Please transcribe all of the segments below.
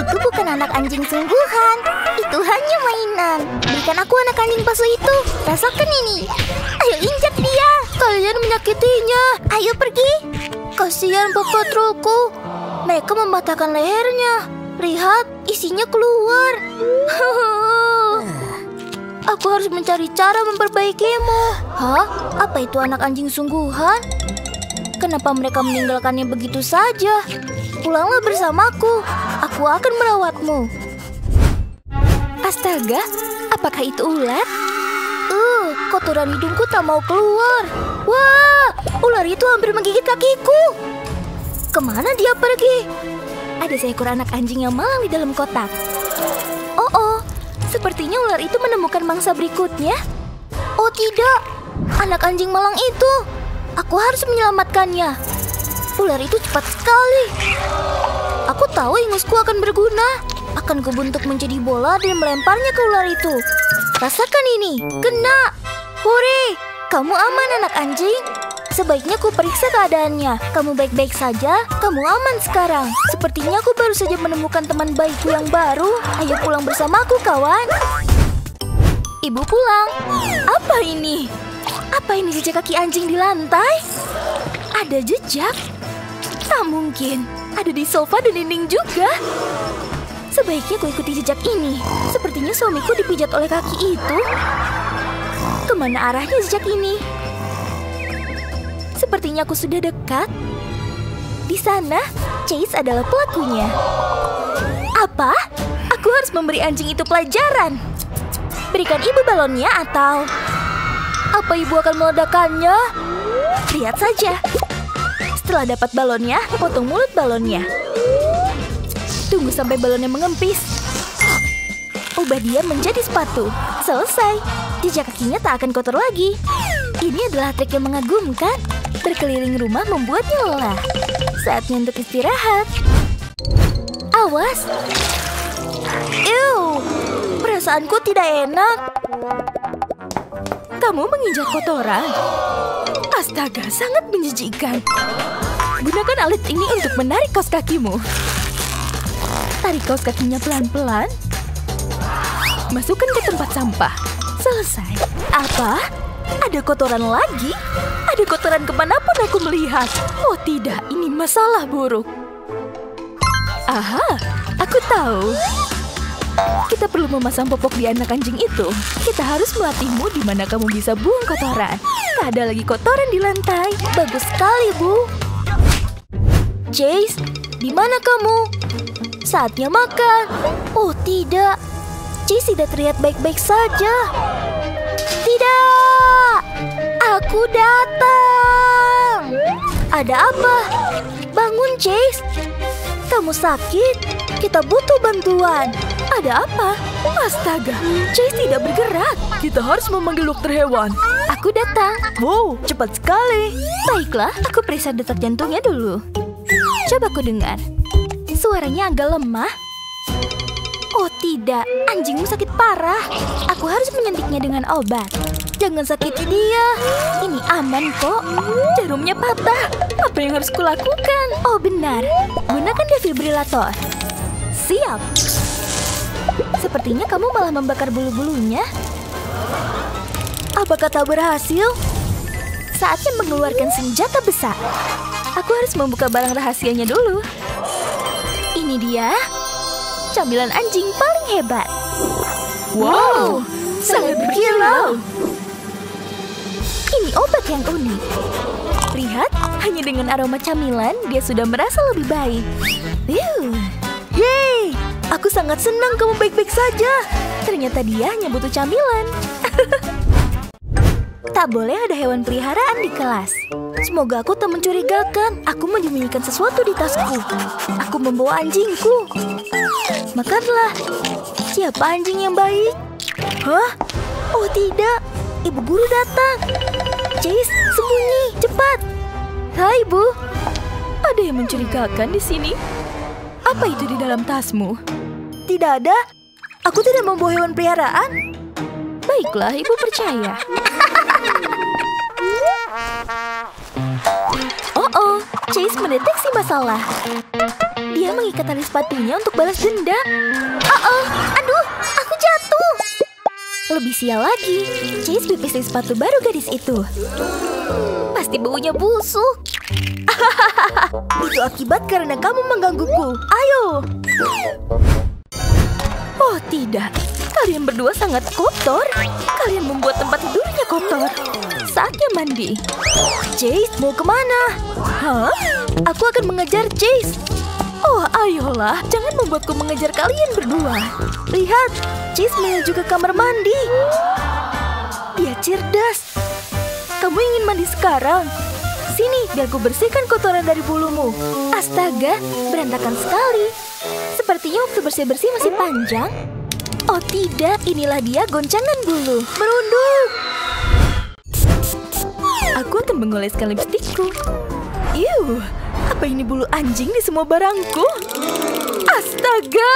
Itu bukan anak anjing sungguhan. Itu hanya mainan. Berikan aku anak anjing palsu itu. Rasakan ini. Ayo injak dia. Kalian menyakitinya. Ayo pergi. Kasihan Bapak Trollku. Mereka mematahkan lehernya. Lihat, isinya keluar. Aku harus mencari cara memperbaikimu. Hah? Apa itu anak anjing sungguhan? Kenapa mereka meninggalkannya begitu saja? Pulanglah bersamaku. Aku akan merawatmu. Astaga, apakah itu ular? Kotoran hidungku tak mau keluar. Wah, ular itu hampir menggigit kakiku. Kemana dia pergi? Ada seekor anak anjing yang malang di dalam kotak. Sepertinya ular itu menemukan mangsa berikutnya. Oh tidak, anak anjing malang itu. Aku harus menyelamatkannya. Ular itu cepat sekali. Aku tahu ingusku akan berguna. Akan kubentuk menjadi bola dan melemparnya ke ular itu. Rasakan ini, kena. Hore, kamu aman anak anjing. Sebaiknya aku periksa keadaannya. Kamu baik-baik saja, kamu aman sekarang. Sepertinya aku baru saja menemukan teman baikku yang baru. Ayo pulang bersamaku kawan. Ibu pulang. Apa ini? Apa ini jejak kaki anjing di lantai? Ada jejak? Tak mungkin. Ada di sofa dan dinding juga. Sebaiknya ku ikuti jejak ini. Sepertinya suamiku dipijat oleh kaki itu. Kemana arahnya jejak ini? Sepertinya aku sudah dekat. Di sana, Chase adalah pelakunya. Apa? Aku harus memberi anjing itu pelajaran. Berikan ibu balonnya atau... Apa ibu akan meledakannya? Lihat saja. Setelah dapat balonnya, potong mulut balonnya. Tunggu sampai balonnya mengempis. Ubah dia menjadi sepatu. Selesai. Jejak kakinya tak akan kotor lagi. Ini adalah trik yang mengagumkan. Berkeliling rumah membuatnya lelah. Saatnya untuk istirahat. Awas. Ew, perasaanku tidak enak. Kamu menginjak kotoran. Astaga, sangat menjijikan. Gunakan alat ini untuk menarik kaos kakimu. Tarik kaos kakinya pelan-pelan. Masukkan ke tempat sampah. Selesai. Apa? Ada kotoran lagi? Ada kotoran kemanapun aku melihat. Oh tidak, ini masalah buruk. Aha, aku tahu. Kita perlu memasang popok di anak anjing itu. Kita harus melatihmu di mana kamu bisa buang kotoran. Tak ada lagi kotoran di lantai. Bagus sekali, Bu. Chase, di mana kamu? Saatnya makan. Oh tidak, Chase tidak terlihat baik-baik saja. Tidak. Aku datang. Ada apa? Bangun, Chase. Kamu sakit? Kita butuh bantuan. Ada apa? Astaga, Chase tidak bergerak. Kita harus memanggil dokter hewan. Aku datang. Wow, cepat sekali. Baiklah, aku periksa detak jantungnya dulu. Coba aku dengar. Suaranya agak lemah. Oh tidak, anjingmu sakit parah. Aku harus menyuntiknya dengan obat. Jangan sakiti dia. Ini aman kok. Jarumnya patah. Apa yang harus kulakukan? Oh benar, gunakan defibrilator. Siap. Sepertinya kamu malah membakar bulu-bulunya. Apakah tak berhasil? Saatnya mengeluarkan senjata besar. Aku harus membuka barang rahasianya dulu. Ini dia. Camilan anjing paling hebat. Wow, sangat berkilau. Ini obat yang unik. Lihat, hanya dengan aroma camilan dia sudah merasa lebih baik. Yeay, aku sangat senang kamu baik-baik saja. Ternyata dia hanya butuh camilan. Tak boleh ada hewan peliharaan di kelas. Semoga aku tak mencurigakan. Aku menyembunyikan sesuatu di tasku. Aku membawa anjingku. Makanlah. Siapa anjing yang baik? Hah? Oh tidak. Ibu guru datang. Chase, sembunyi. Cepat. Hai, Bu. Ada yang mencurigakan di sini? Apa itu di dalam tasmu? Tidak ada. Aku tidak membawa hewan peliharaan. Baiklah, Ibu percaya. Oh-oh, Chase mendeteksi masalah. Dia mengikat tali sepatunya untuk balas dendam. Oh, aduh, aku jatuh. Lebih sial lagi, Chase pipisin sepatu baru gadis itu. Pasti baunya busuk. Itu akibat karena kamu menggangguku. Ayo. Oh tidak, kalian berdua sangat kotor. Kalian membuat tempat tidurnya kotor. Saatnya mandi. Chase mau kemana? Hah? Aku akan mengejar Chase. Oh ayolah, jangan membuatku mengejar kalian berdua. Lihat, Chase menuju ke kamar mandi. Dia cerdas. Kamu ingin mandi sekarang? Sini, biar ku bersihkan kotoran dari bulumu. Astaga, berantakan sekali. Sepertinya waktu bersih-bersih masih panjang. Oh tidak, inilah dia goncangan bulu. Merunduk. Aku akan mengoleskan lipstikku. Yuh, apa ini bulu anjing di semua barangku? Astaga,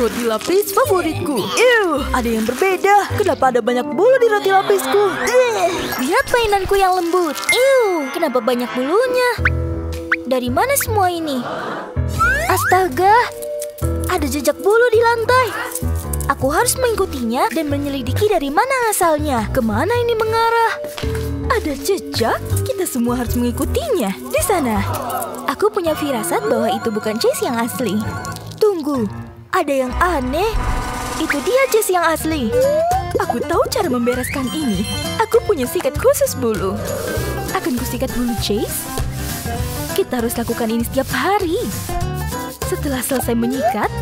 roti lapis favoritku. Yuh, ada yang berbeda. Kenapa ada banyak bulu di roti lapisku? Lihat mainanku yang lembut. Yuh, kenapa banyak bulunya? Dari mana semua ini? Astaga, ada jejak bulu di lantai. Aku harus mengikutinya dan menyelidiki dari mana asalnya. Kemana ini mengarah? Ada jejak? Kita semua harus mengikutinya. Di sana. Aku punya firasat bahwa itu bukan Chase yang asli. Tunggu, ada yang aneh. Itu dia Chase yang asli. Aku tahu cara membereskan ini. Aku punya sikat khusus bulu. Akan kusikat bulu Chase. Kita harus lakukan ini setiap hari. Setelah selesai menyikat,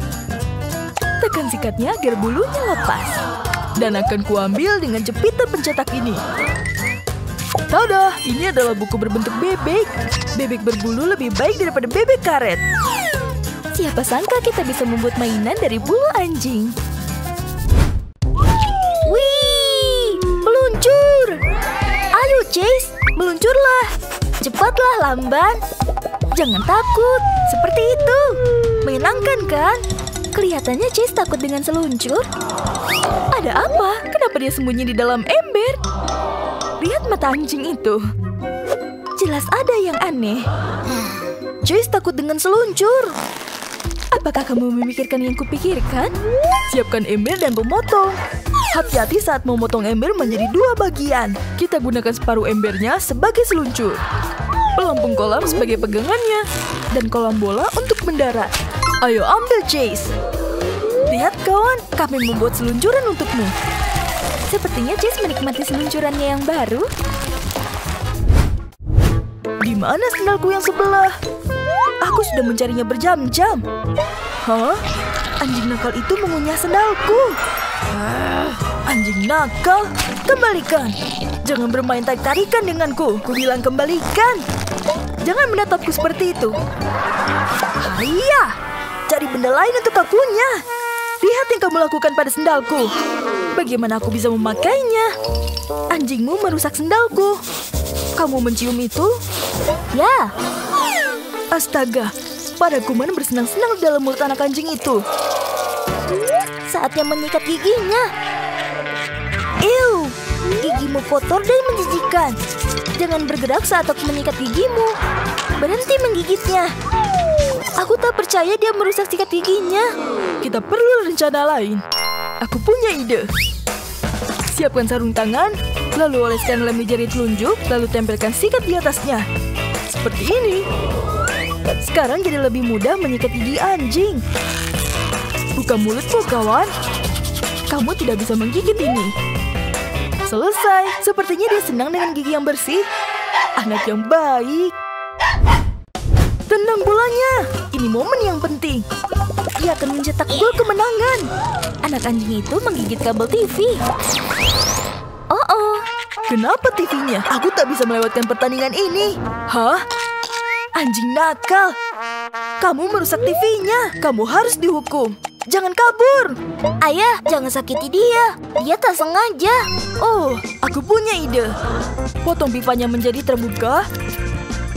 tekan sikatnya agar bulunya lepas. Dan akan kuambil dengan jepitan pencetak ini. Tada, ini adalah buku berbentuk bebek. Bebek berbulu lebih baik daripada bebek karet. Siapa sangka kita bisa membuat mainan dari bulu anjing. Wih, meluncur. Ayo Chase, meluncurlah. Cepatlah lamban. Jangan takut, seperti itu. Menyenangkan kan? Kelihatannya Chase takut dengan seluncur. Ada apa? Kenapa dia sembunyi di dalam ember? Lihat mata anjing itu. Jelas ada yang aneh. Chase takut dengan seluncur. Apakah kamu memikirkan yang kupikirkan? Siapkan ember dan pemotong. Hati-hati saat memotong ember menjadi dua bagian. Kita gunakan separuh embernya sebagai seluncur. Pelampung kolam sebagai pegangannya. Dan kolam bola untuk mendarat. Ayo ambil Chase. Lihat kawan, kami membuat seluncuran untukmu. Sepertinya Chase menikmati seluncurannya yang baru. Di mana sendalku yang sebelah? Aku sudah mencarinya berjam-jam. Hah? Anjing nakal itu mengunyah sendalku. Anjing nakal, kembalikan. Jangan bermain tarik-tarikan denganku. Ku bilang kembalikan. Jangan menatapku seperti itu. Iya, cari benda lain untuk akunya. Lihat yang kamu lakukan pada sendalku. Bagaimana aku bisa memakainya? Anjingmu merusak sendalku. Kamu mencium itu? Ya. Astaga, para kuman bersenang-senang dalam mulut anak anjing itu. Saatnya menyikat giginya. Ew, gigimu kotor dan menjijikan. Jangan bergerak saat aku menyikat gigimu. Berhenti menggigitnya. Aku tak percaya dia merusak sikat giginya. Kita perlu rencana lain. Aku punya ide. Siapkan sarung tangan, lalu oleskan lem jari telunjuk, lalu tempelkan sikat di atasnya. Seperti ini. Sekarang jadi lebih mudah menyikat gigi anjing. Buka mulutmu, kawan. Kamu tidak bisa menggigit ini. Selesai. Sepertinya dia senang dengan gigi yang bersih. Anak yang baik. Tendang bolanya. Ini momen yang penting. Ia akan mencetak gol kemenangan. Anak anjing itu menggigit kabel TV. Oh. Kenapa TV-nya? Aku tak bisa melewatkan pertandingan ini. Hah? Anjing nakal. Kamu merusak TV-nya. Kamu harus dihukum. Jangan kabur. Ayah, jangan sakiti dia. Dia tak sengaja. Oh, aku punya ide. Potong pipanya menjadi terbuka.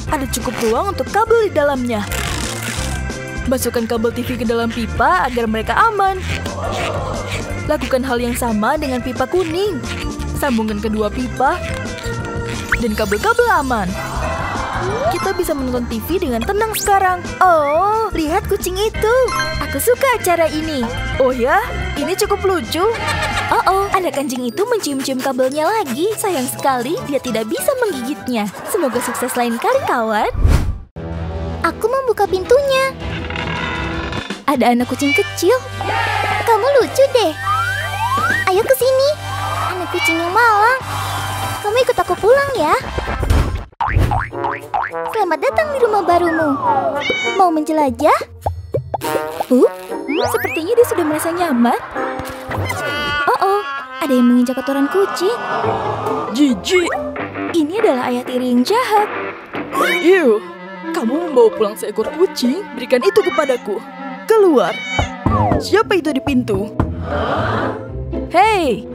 Ada cukup ruang untuk kabel di dalamnya. Masukkan kabel TV ke dalam pipa agar mereka aman. Lakukan hal yang sama dengan pipa kuning. Sambungkan kedua pipa dan kabel-kabel aman. Kita bisa menonton TV dengan tenang sekarang. Oh, lihat kucing itu. Aku suka acara ini. Oh ya, ini cukup lucu. Oh, anak anjing itu mencium-cium kabelnya lagi. Sayang sekali, dia tidak bisa menggigitnya. Semoga sukses lain kali, kawan. Aku membuka pintunya. Ada anak kucing kecil. Kamu lucu deh. Ayo ke sini. Anak kucing yang malang. Kamu ikut aku pulang ya. Selamat datang di rumah barumu. Mau menjelajah? Sepertinya dia sudah merasa nyaman. Oh, ada yang menginjak kotoran kucing. Jijik. Ini adalah ayah tiri yang jahat. Iu, kamu membawa pulang seekor kucing? Berikan itu kepadaku. Keluar. Siapa itu di pintu? Hei.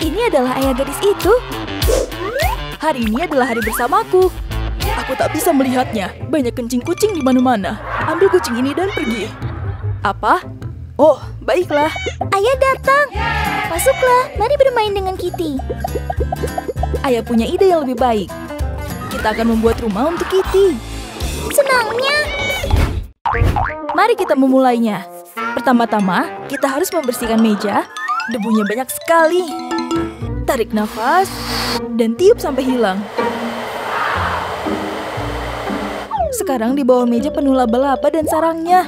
Ini adalah ayah gadis itu. Hari ini adalah hari bersamaku. Aku tak bisa melihatnya. Banyak kencing kucing di mana-mana. Ambil kucing ini dan pergi. Apa? Oh, baiklah. Ayah datang. Masuklah, mari bermain dengan Kitty. Ayah punya ide yang lebih baik. Kita akan membuat rumah untuk Kitty. Senangnya. Mari kita memulainya. Pertama-tama, kita harus membersihkan meja. Debunya banyak sekali. Tarik nafas. Dan tiup sampai hilang. Sekarang di bawah meja penuh laba-laba dan sarangnya.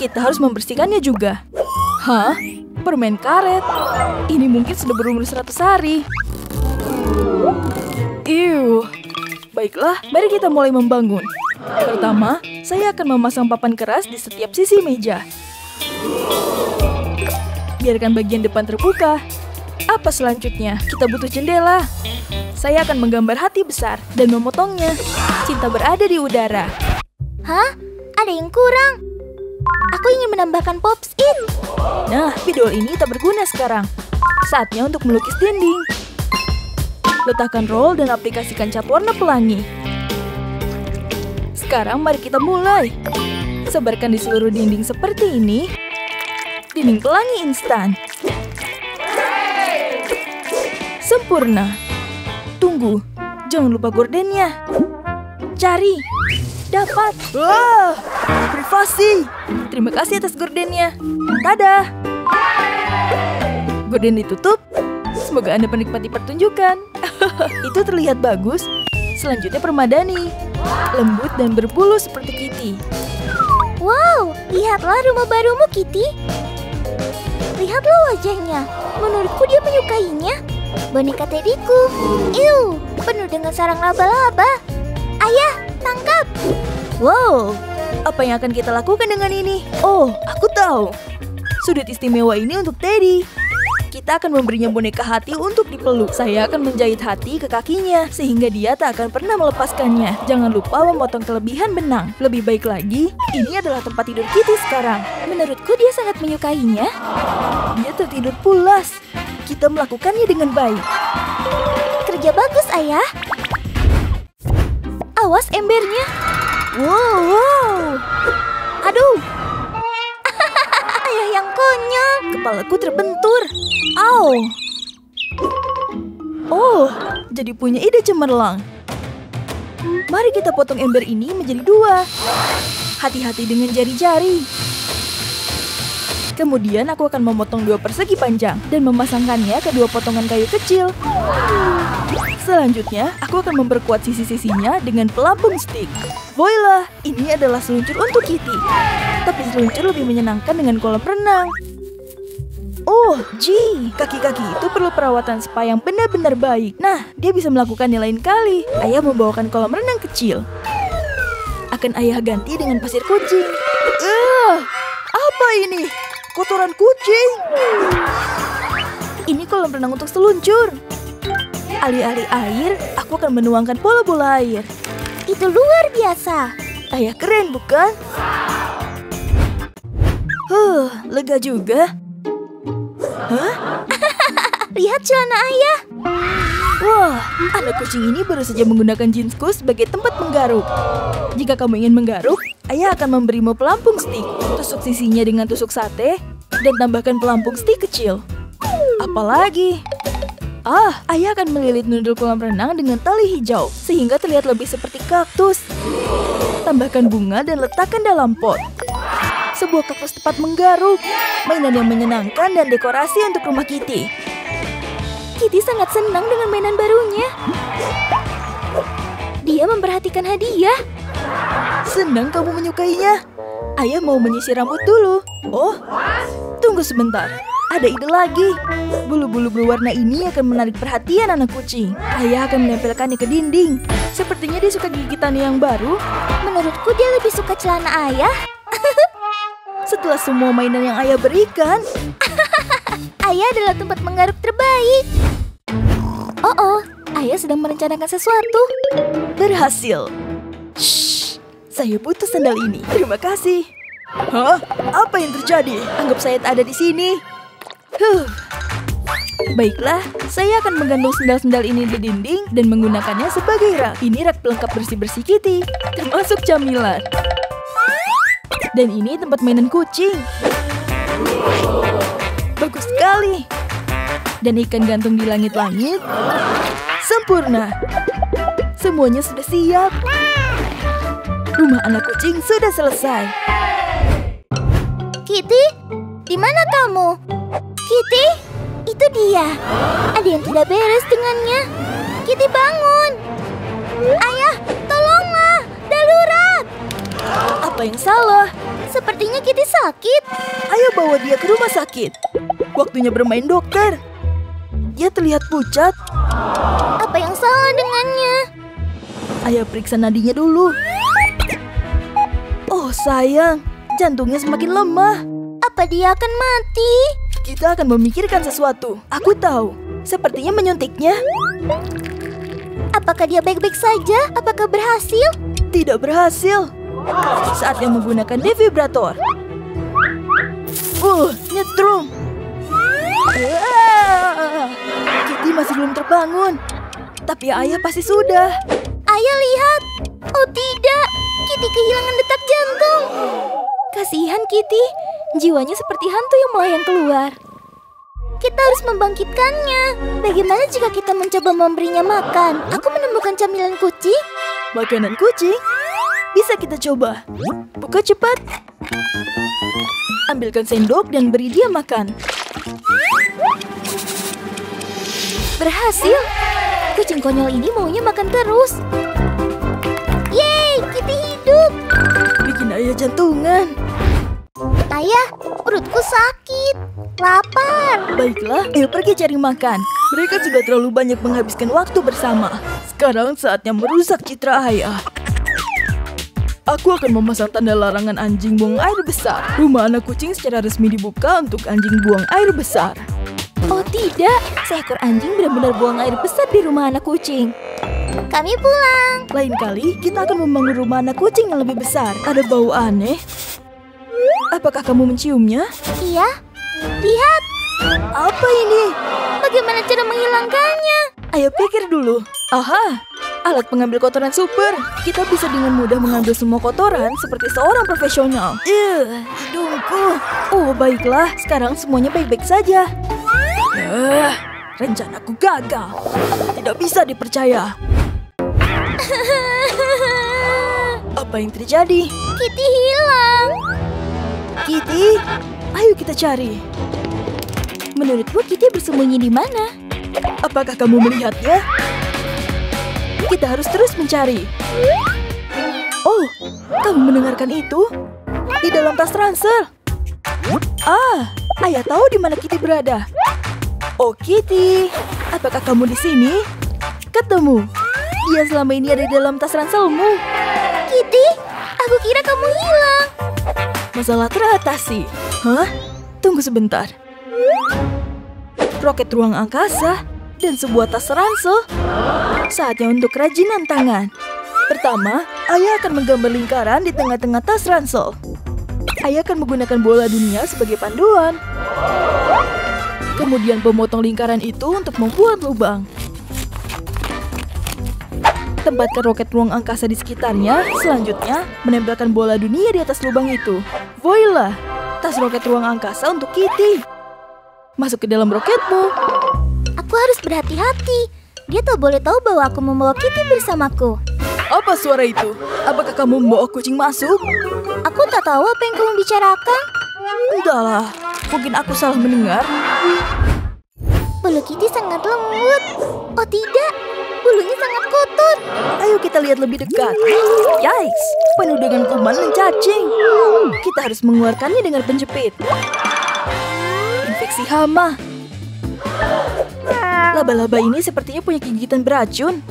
Kita harus membersihkannya juga. Hah? Permen karet? Ini mungkin sudah berumur 100 hari. Iu. Baiklah, mari kita mulai membangun. Pertama, saya akan memasang papan keras di setiap sisi meja. Biarkan bagian depan terbuka. Apa selanjutnya? Kita butuh jendela. Saya akan menggambar hati besar dan memotongnya. Cinta berada di udara. Hah? Ada yang kurang. Aku ingin menambahkan pops-it. Nah, video ini tak berguna sekarang. Saatnya untuk melukis dinding. Letakkan roll dan aplikasikan cat warna pelangi. Sekarang mari kita mulai. Sebarkan di seluruh dinding seperti ini. Dinding pelangi instan. Sempurna. Tunggu, jangan lupa gordennya. Cari. Dapat. Wah, privasi. Terima kasih atas gordennya. Tada. Gorden ditutup. Semoga Anda menikmati pertunjukan. Itu terlihat bagus. Selanjutnya permadani. Lembut dan berbulu seperti Kitty. Wow, lihatlah rumah barumu, Kitty. Lihatlah wajahnya. Menurutku dia menyukainya. Boneka Teddyku. Iu, penuh dengan sarang laba-laba. Ayah, tangkap. Wow, apa yang akan kita lakukan dengan ini? Oh, aku tahu. Sudut istimewa ini untuk Teddy. Kita akan memberinya boneka hati untuk dipeluk. Saya akan menjahit hati ke kakinya, sehingga dia tak akan pernah melepaskannya. Jangan lupa memotong kelebihan benang. Lebih baik lagi, ini adalah tempat tidur Kitty sekarang. Menurutku dia sangat menyukainya. Dia tertidur pulas. Kita melakukannya dengan baik. Kerja bagus, ayah. Awas embernya. Wow. Aduh. Ayah yang konyol. Kepalaku terbentur. Au. Oh, jadi punya ide cemerlang. Mari kita potong ember ini menjadi dua. Hati-hati dengan jari-jari. Kemudian aku akan memotong dua persegi panjang dan memasangkannya ke dua potongan kayu kecil. Selanjutnya, aku akan memperkuat sisi-sisinya dengan pelabung stick. Voila, ini adalah seluncur untuk Kitty. Tapi seluncur lebih menyenangkan dengan kolam renang. Oh, gee, kaki-kaki itu perlu perawatan spa yang benar-benar baik. Nah, dia bisa melakukannya lain kali. Ayah membawakan kolam renang kecil. Akan ayah ganti dengan pasir kucing. Apa ini? Kotoran kucing. Ini kolam renang untuk seluncur. Alih-alih air, aku akan menuangkan bola-bola air. Itu luar biasa. Ayah keren, bukan? Lega juga. Hah? Lihat celana ayah. Wah, anak kucing ini baru saja menggunakan jeansku sebagai tempat menggaruk. Jika kamu ingin menggaruk, ayah akan memberimu pelampung stik. Tusuk sisinya dengan tusuk sate dan tambahkan pelampung stik kecil. Apalagi? Ah, ayah akan melilit noodle kolam renang dengan tali hijau, sehingga terlihat lebih seperti kaktus. Tambahkan bunga dan letakkan dalam pot. Sebuah kaktus tepat menggaruk. Mainan yang menyenangkan dan dekorasi untuk rumah Kitty. Kitty sangat senang dengan mainan barunya. Dia memperhatikan hadiah. Senang kamu menyukainya. Ayah mau menyisir rambut dulu. Oh, tunggu sebentar. Ada ide lagi. Bulu-bulu berwarna ini akan menarik perhatian anak kucing. Ayah akan menempelkannya ke dinding. Sepertinya dia suka gigitannya yang baru. Menurutku dia lebih suka celana ayah. Setelah semua mainan yang ayah berikan. Ayah adalah tempat menggaruk terbaik. Oh, ayah sedang merencanakan sesuatu. Berhasil. Shh, saya butuh sandal ini. Terima kasih. Hah? Apa yang terjadi? Anggap saya tak ada di sini. Baiklah, saya akan menggantung sendal-sendal ini di dinding dan menggunakannya sebagai rak. Ini rak pelengkap bersih-bersih Kitty, termasuk camilan. Dan ini tempat mainan kucing. Bagus sekali. Dan ikan gantung di langit-langit. Sempurna. Semuanya sudah siap. Rumah anak kucing sudah selesai. Kitty, di mana kamu? Kitty, itu dia. Ada yang tidak beres dengannya. Kitty bangun. Ayah, tolonglah, darurat. Apa yang salah? Sepertinya Kitty sakit. Ayo bawa dia ke rumah sakit. Waktunya bermain dokter. Dia terlihat pucat. Apa yang salah dengannya? Ayah periksa nadinya dulu. Oh sayang, jantungnya semakin lemah. Apa dia akan mati? Kita akan memikirkan sesuatu. Aku tahu. Sepertinya menyuntiknya. Apakah dia baik-baik saja? Apakah berhasil? Tidak berhasil. Saatnya menggunakan defibrator. Nyetrum. Kitty masih belum terbangun. Tapi ayah pasti sudah. Ayah lihat. Oh tidak. Kitty kehilangan detak jantung. Kasihan Kitty. Jiwanya seperti hantu yang melayang keluar. Kita harus membangkitkannya. Bagaimana jika kita mencoba memberinya makan? Aku menemukan camilan kucing. Makanan kucing? Bisa kita coba. Buka cepat. Ambilkan sendok dan beri dia makan. Berhasil. Kucing konyol ini maunya makan terus. Yeay, Kitty hidup. Bikin ayah jantungan. Ayah, perutku sakit. Lapar. Baiklah, ayo pergi cari makan. Mereka sudah terlalu banyak menghabiskan waktu bersama. Sekarang saatnya merusak citra ayah. Aku akan memasang tanda larangan anjing buang air besar. Rumah anak kucing secara resmi dibuka untuk anjing buang air besar. Oh tidak, seekor anjing benar-benar buang air besar di rumah anak kucing. Kami pulang. Lain kali, kita akan membangun rumah anak kucing yang lebih besar. Ada bau aneh. Apakah kamu menciumnya? Iya. Lihat. Apa ini? Bagaimana cara menghilangkannya? Ayo pikir dulu. Aha, alat pengambil kotoran super. Kita bisa dengan mudah mengambil semua kotoran seperti seorang profesional. Hidungku. Oh, baiklah. Sekarang semuanya baik-baik saja. Rencanaku gagal. Tidak bisa dipercaya. Apa yang terjadi? Kitty hilang. Kitty, ayo kita cari. Menurutmu Kitty bersembunyi di mana? Apakah kamu melihatnya? Kita harus terus mencari. Oh, kamu mendengarkan itu? Di dalam tas ransel. Ah, ayah tahu di mana Kitty berada. Oh Kitty, apakah kamu di sini? Ketemu. Dia selama ini ada di dalam tas ranselmu. Kitty, aku kira kamu hilang. Masalah teratasi. Hah? Tunggu sebentar. Roket ruang angkasa dan sebuah tas ransel. Saatnya untuk kerajinan tangan. Pertama, ayah akan menggambar lingkaran di tengah-tengah tas ransel. Ayah akan menggunakan bola dunia sebagai panduan. Kemudian memotong lingkaran itu untuk membuat lubang. Tempatkan roket ruang angkasa di sekitarnya. Selanjutnya, menempelkan bola dunia di atas lubang itu. Voila! Tas roket ruang angkasa untuk Kitty. Masuk ke dalam roketmu. Aku Aku harus berhati-hati. Dia tak boleh tahu bahwa aku membawa Kitty bersamaku. Apa suara itu? Apakah kamu membawa kucing masuk? Aku tak tahu apa yang kamu bicarakan. Udahlah, mungkin aku salah mendengar. Bulu Kitty sangat lembut. Oh tidak, bulunya sangat kotor. Ayo kita lihat lebih dekat. Yikes, penuh dengan kuman dan cacing. Kita harus mengeluarkannya dengan penjepit. Infeksi hama. Laba-laba ini sepertinya punya gigitan beracun.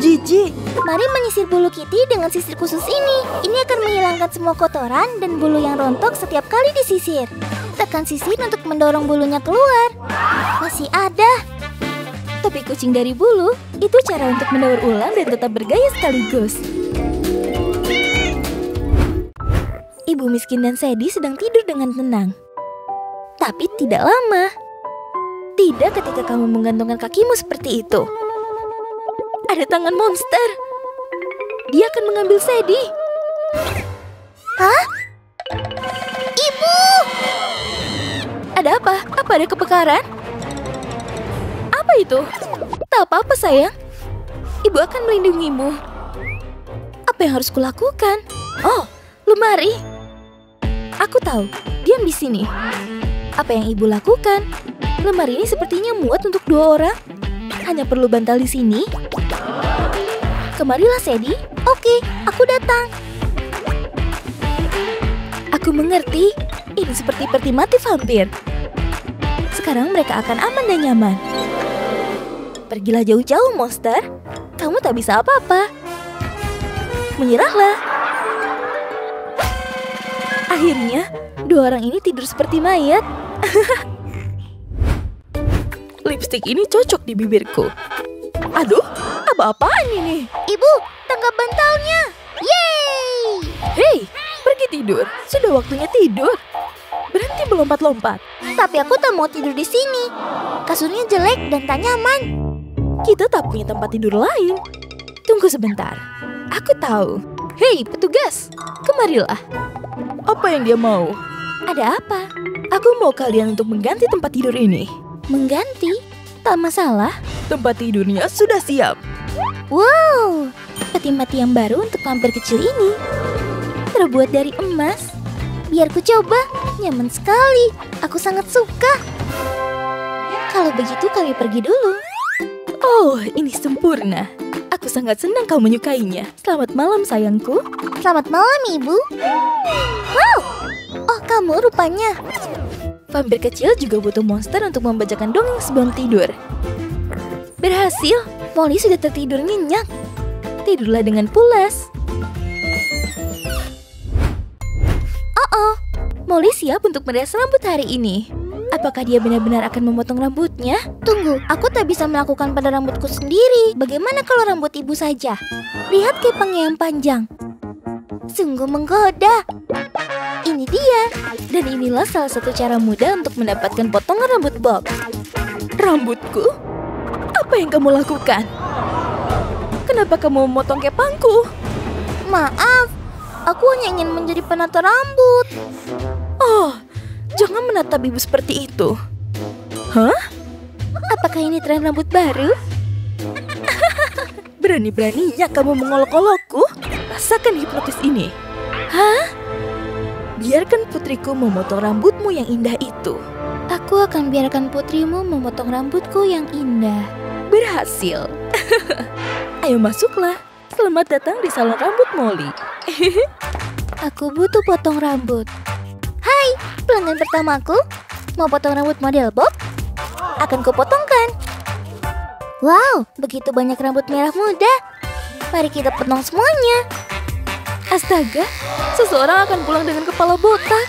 Jijik. Mari menyisir bulu Kitty dengan sisir khusus ini. Ini akan menghilangkan semua kotoran dan bulu yang rontok setiap kali disisir. Tekan sisir untuk mendorong bulunya keluar. Masih ada. Topi kucing dari bulu, itu cara untuk mendaur ulang dan tetap bergaya sekaligus. Ibu miskin dan Sadie sedang tidur dengan tenang. Tapi tidak lama. Tidak ketika kamu menggantungkan kakimu seperti itu. Ada tangan monster. Dia akan mengambil Sadie. Hah? Ibu! Ada apa? Apa ada kebakaran? Apa itu? Tak apa-apa sayang. Ibu akan melindungimu. Apa yang harus kulakukan? Oh, lemari. Aku tahu. Diam di sini. Apa yang ibu lakukan? Lemari ini sepertinya muat untuk dua orang. Hanya perlu bantal di sini. Kemarilah, Sadie. Oke, aku datang. Aku mengerti. Ini seperti pertimatif hampir. Sekarang mereka akan aman dan nyaman. Pergilah jauh-jauh, monster. Kamu tak bisa apa-apa. Menyerahlah. Akhirnya, dua orang ini tidur seperti mayat. Lipstik ini cocok di bibirku. Aduh, apa-apaan ini? Ibu, tangkap bantalnya. Yeay! Hei, pergi tidur. Sudah waktunya tidur. Berhenti melompat-lompat. Tapi aku tak mau tidur di sini. Kasurnya jelek dan tak nyaman. Kita tak punya tempat tidur lain. Tunggu sebentar. Aku tahu. Hei, petugas. Kemarilah. Apa yang dia mau? Ada apa? Aku mau kalian untuk mengganti tempat tidur ini. Mengganti? Tak masalah. Tempat tidurnya sudah siap. Wow, peti-mati yang baru untuk lampir kecil ini. Terbuat dari emas. Biar ku coba. Nyaman sekali. Aku sangat suka. Kalau begitu kami pergi dulu. Oh, ini sempurna. Aku sangat senang kau menyukainya. Selamat malam sayangku. Selamat malam ibu. Wow, oh kamu rupanya. Vampir kecil juga butuh monster untuk membacakan dongeng sebelum tidur. Berhasil, Molly sudah tertidur nyenyak. Tidurlah dengan pulas. Oh, Molly siap untuk merias rambut hari ini. Apakah dia benar-benar akan memotong rambutnya? Tunggu, aku tak bisa melakukan pada rambutku sendiri. Bagaimana kalau rambut ibu saja? Lihat kepangnya yang panjang. Sungguh menggoda. Ini dia. Dan inilah salah satu cara mudah untuk mendapatkan potongan rambut bob. Rambutku? Apa yang kamu lakukan? Kenapa kamu memotong kepangku? Maaf, aku hanya ingin menjadi penata rambut. Oh, jangan menatap ibu seperti itu. Hah? Apakah ini tren rambut baru? Berani-beraninya kamu mengolok-olokku? Rasakan hipnotis ini. Hah? Biarkan putriku memotong rambutmu yang indah itu. Aku akan biarkan putrimu memotong rambutku yang indah. Berhasil. Ayo masuklah. Selamat datang di salon rambut Molly. Aku butuh potong rambut. Hai, pelanggan pertamaku. Mau potong rambut model bob? Akan kupotongkan. Wow, begitu banyak rambut merah muda. Mari kita potong semuanya. Astaga, seseorang akan pulang dengan kepala botak.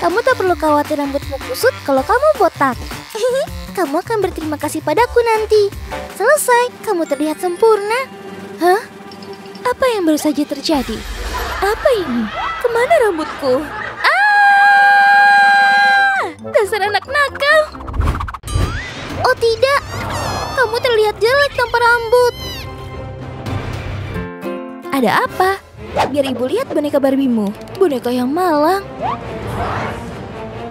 Kamu tak perlu khawatir rambutmu kusut kalau kamu botak. Kamu akan berterima kasih padaku nanti. Selesai, kamu terlihat sempurna. Hah? Apa yang baru saja terjadi? Apa ini? Kemana rambutku? Ah! Dasar anak nakal. Oh tidak, kamu terlihat jelek tanpa rambut. Ada apa? Biar ibu lihat boneka Barbie-mu. Boneka yang malang.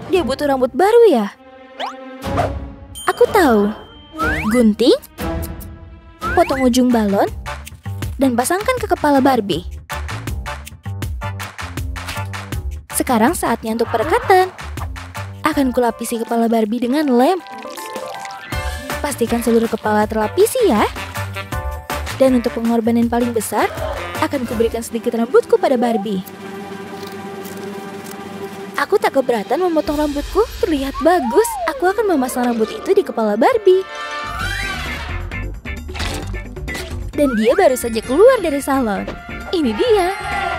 Dia butuh rambut baru ya? Aku tahu. Gunting, potong ujung balon, dan pasangkan ke kepala Barbie. Sekarang saatnya untuk perekatan. Akan kulapisi kepala Barbie dengan lem. Pastikan seluruh kepala terlapisi ya. Dan untuk pengorbanan paling besar, akan kuberikan sedikit rambutku pada Barbie. Aku tak keberatan memotong rambutku, terlihat bagus. Aku akan memasang rambut itu di kepala Barbie. Dan dia baru saja keluar dari salon. Ini dia.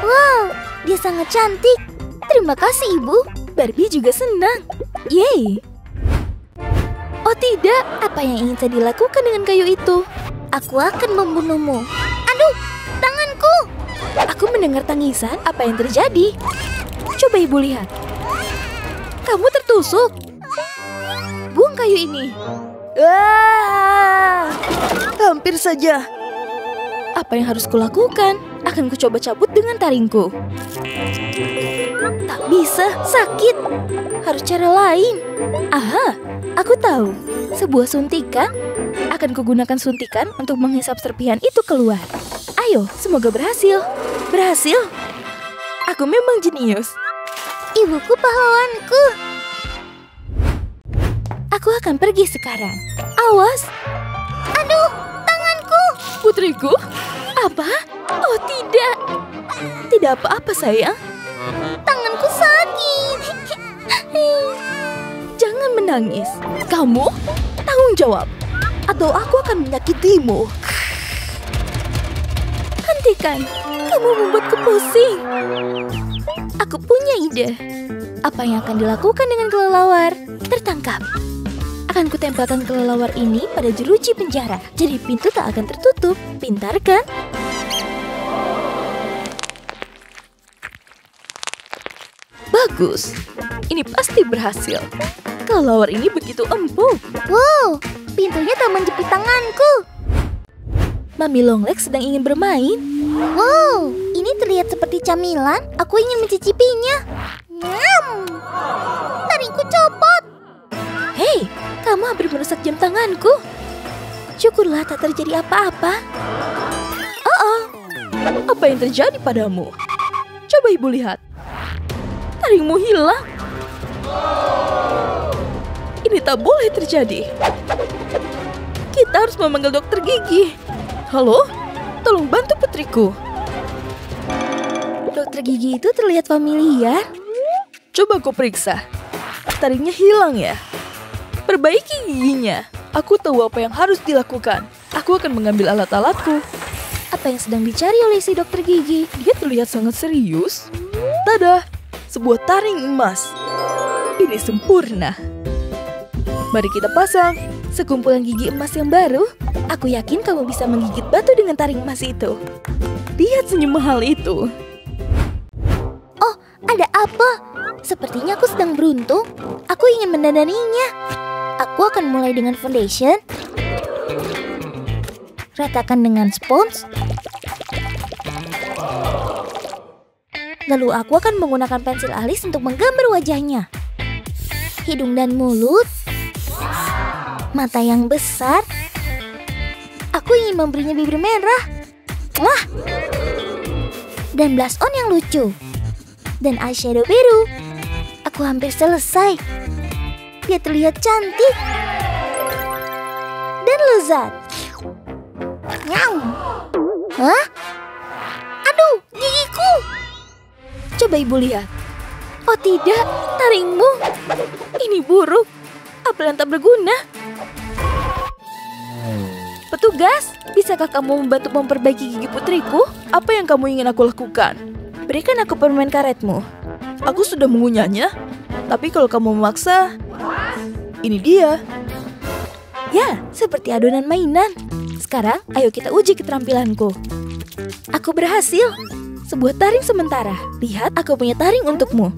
Wow, dia sangat cantik. Terima kasih, Ibu. Barbie juga senang. Yeay. Oh tidak, apa yang ingin saya dilakukan dengan kayu itu? Aku akan membunuhmu. Aduh, tanganku! Aku mendengar tangisan, apa yang terjadi? Coba Ibu lihat. Kamu tertusuk. Buang kayu ini. Ah, hampir saja. Apa yang harus kulakukan? Akan kucoba cabut dengan taringku. Tak bisa, sakit. Harus cara lain. Aha. Aku tahu, sebuah suntikan. Akan kugunakan suntikan untuk menghisap serpihan itu keluar. Ayo, semoga berhasil. Berhasil? Aku memang jenius. Ibuku pahlawanku. Aku akan pergi sekarang. Awas. Aduh, tanganku. Putriku? Apa? Oh tidak. Tidak apa-apa sayang. Tanganku sakit. Jangan menangis. Kamu tanggung jawab. Atau aku akan menyakitimu. Hentikan. Kamu membuatku pusing. Aku punya ide. Apa yang akan dilakukan dengan kelelawar? Tertangkap. Akan kutempelkan kelelawar ini pada jeruji penjara. Jadi pintu tak akan tertutup. Pintar kan? Bagus. Ini pasti berhasil. Kelelawar ini begitu empuk. Wow, pintunya tak menjepit tanganku. Mami Longlegs sedang ingin bermain. Wow, ini terlihat seperti camilan. Aku ingin mencicipinya. Nyam! Taringku copot. Hei, kamu hampir merusak jam tanganku. Syukurlah tak terjadi apa-apa. Oh, apa yang terjadi padamu? Coba Ibu lihat. Taringmu hilang. Ini tak boleh terjadi. Kita harus memanggil dokter gigi. Halo, tolong bantu putriku. Dokter gigi itu terlihat familiar. Coba kau periksa. Taringnya hilang ya. Perbaiki giginya. Aku tahu apa yang harus dilakukan. Aku akan mengambil alat-alatku. Apa yang sedang dicari oleh si dokter gigi? Dia terlihat sangat serius. Tada! Sebuah taring emas. Ini sempurna. Mari kita pasang sekumpulan gigi emas yang baru. Aku yakin kamu bisa menggigit batu dengan taring emas itu. Lihat senyum mahal itu. Oh, ada apa? Sepertinya aku sedang beruntung. Aku ingin mendandaninya. Aku akan mulai dengan foundation. Ratakan dengan spons. Lalu aku akan menggunakan pensil alis untuk menggambar wajahnya. Hidung dan mulut. Mata yang besar. Aku ingin memberinya bibir merah. Wah! Dan blush on yang lucu. Dan eyeshadow biru. Aku hampir selesai. Dia terlihat cantik. Dan lezat. Nyam! Hah? Aduh, gigiku! Coba Ibu lihat. Oh tidak, taringmu. Ini buruk. Apel tak berguna. Petugas, bisakah kamu membantu memperbaiki gigi putriku? Apa yang kamu ingin aku lakukan? Berikan aku permen karetmu. Aku sudah mengunyahnya. Tapi kalau kamu memaksa, ini dia. Ya, seperti adonan mainan. Sekarang, ayo kita uji keterampilanku. Aku berhasil. Sebuah taring sementara. Lihat, aku punya taring untukmu.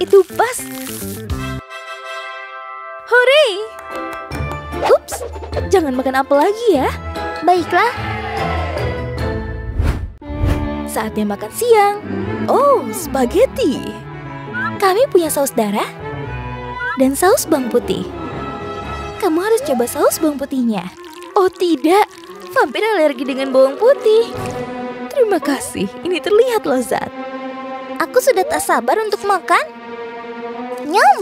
Itu pas. Hore! Ups, jangan makan apel lagi ya. Baiklah. Saatnya makan siang. Oh, spaghetti. Kami punya saus darah. dan saus bawang putih. Kamu harus coba saus bawang putihnya. Oh tidak, vampir alergi dengan bawang putih. Terima kasih, ini terlihat lezat. Aku sudah tak sabar untuk makan. Nyam!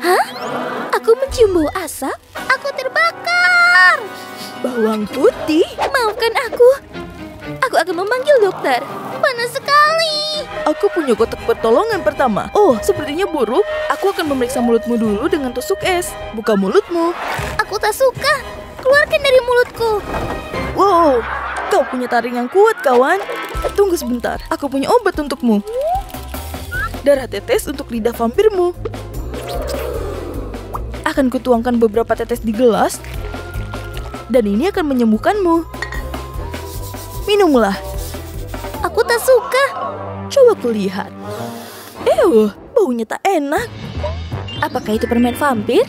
Hah? Aku mencium bau asap? Aku terbakar! Bawang putih? Maafkan aku. Aku akan memanggil dokter. Panas sekali. Aku punya kotak pertolongan pertama. Oh, sepertinya buruk. Aku akan memeriksa mulutmu dulu dengan tusuk es. Buka mulutmu. Aku tak suka. Keluarkan dari mulutku. Wow, kau punya taring yang kuat, kawan. Tunggu sebentar, aku punya obat untukmu. Darah tetes untuk lidah vampirmu. Akan kutuangkan beberapa tetes di gelas. Dan ini akan menyembuhkanmu. Minumlah. Aku tak suka. Coba kulihat. Ew, baunya tak enak. Apakah itu permen vampir?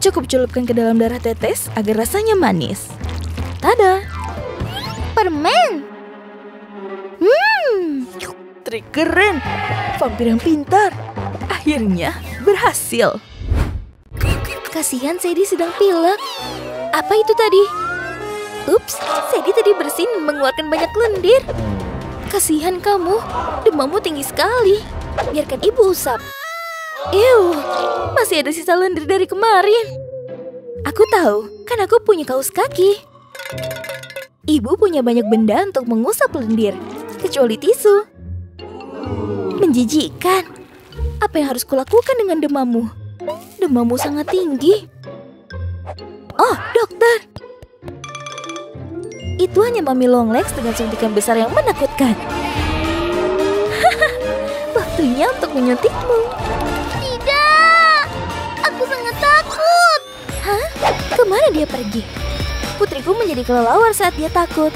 Cukup celupkan ke dalam darah tetes agar rasanya manis. Tada! Permen! Trik keren! Vampir yang pintar! Akhirnya berhasil! Kasihan Sadie sedang pilek. Apa itu tadi? Ups, Sadie tadi bersin mengeluarkan banyak lendir. Kasihan kamu, demammu tinggi sekali. Biarkan ibu usap. Ew, masih ada sisa lendir dari kemarin. Aku tahu, kan aku punya kaos kaki. Ibu punya banyak benda untuk mengusap lendir, kecuali tisu. Menjijikan. Apa yang harus kulakukan dengan demammu? Demammu sangat tinggi. Oh, dokter. Itu hanya Mami Longlegs dengan suntikan besar yang menakutkan. Waktunya untuk menyuntikmu. Tidak! Aku sangat takut! Hah? Kemana dia pergi? Putriku menjadi kelelawar saat dia takut.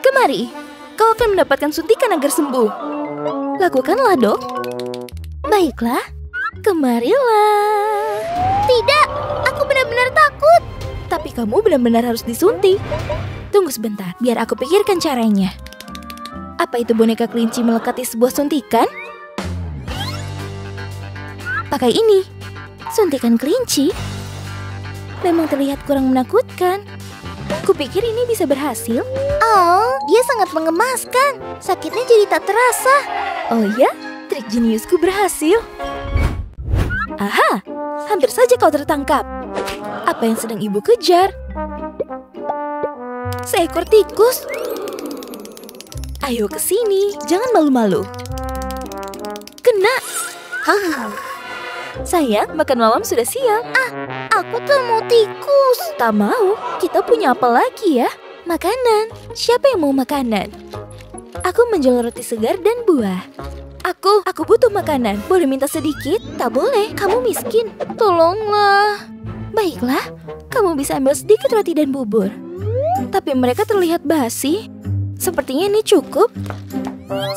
Kemari, kau akan mendapatkan suntikan agar sembuh. Lakukanlah, dok. Baiklah, kemarilah. Tidak! Aku benar-benar takut! Tapi kamu benar-benar harus disuntik. Tunggu sebentar, biar aku pikirkan caranya. Apa itu boneka kelinci melekat di sebuah suntikan? Pakai ini. Suntikan kelinci? Memang terlihat kurang menakutkan. Kupikir ini bisa berhasil. Oh, dia sangat mengemaskan. Sakitnya jadi tak terasa. Oh ya, trik jeniusku berhasil. Aha, hampir saja kau tertangkap. Apa yang sedang ibu kejar? Seekor tikus. Ayo ke sini, jangan malu-malu. Kena. Sayang, makan malam sudah siap. Ah, aku tak mau tikus. Tak mau, kita punya apa lagi ya? Makanan. Siapa yang mau makanan? Aku menjual roti segar dan buah. Aku butuh makanan. Boleh minta sedikit? Tak boleh, kamu miskin. Tolonglah. Baiklah, kamu bisa ambil sedikit roti dan bubur. Tapi mereka terlihat basi. Sepertinya ini cukup.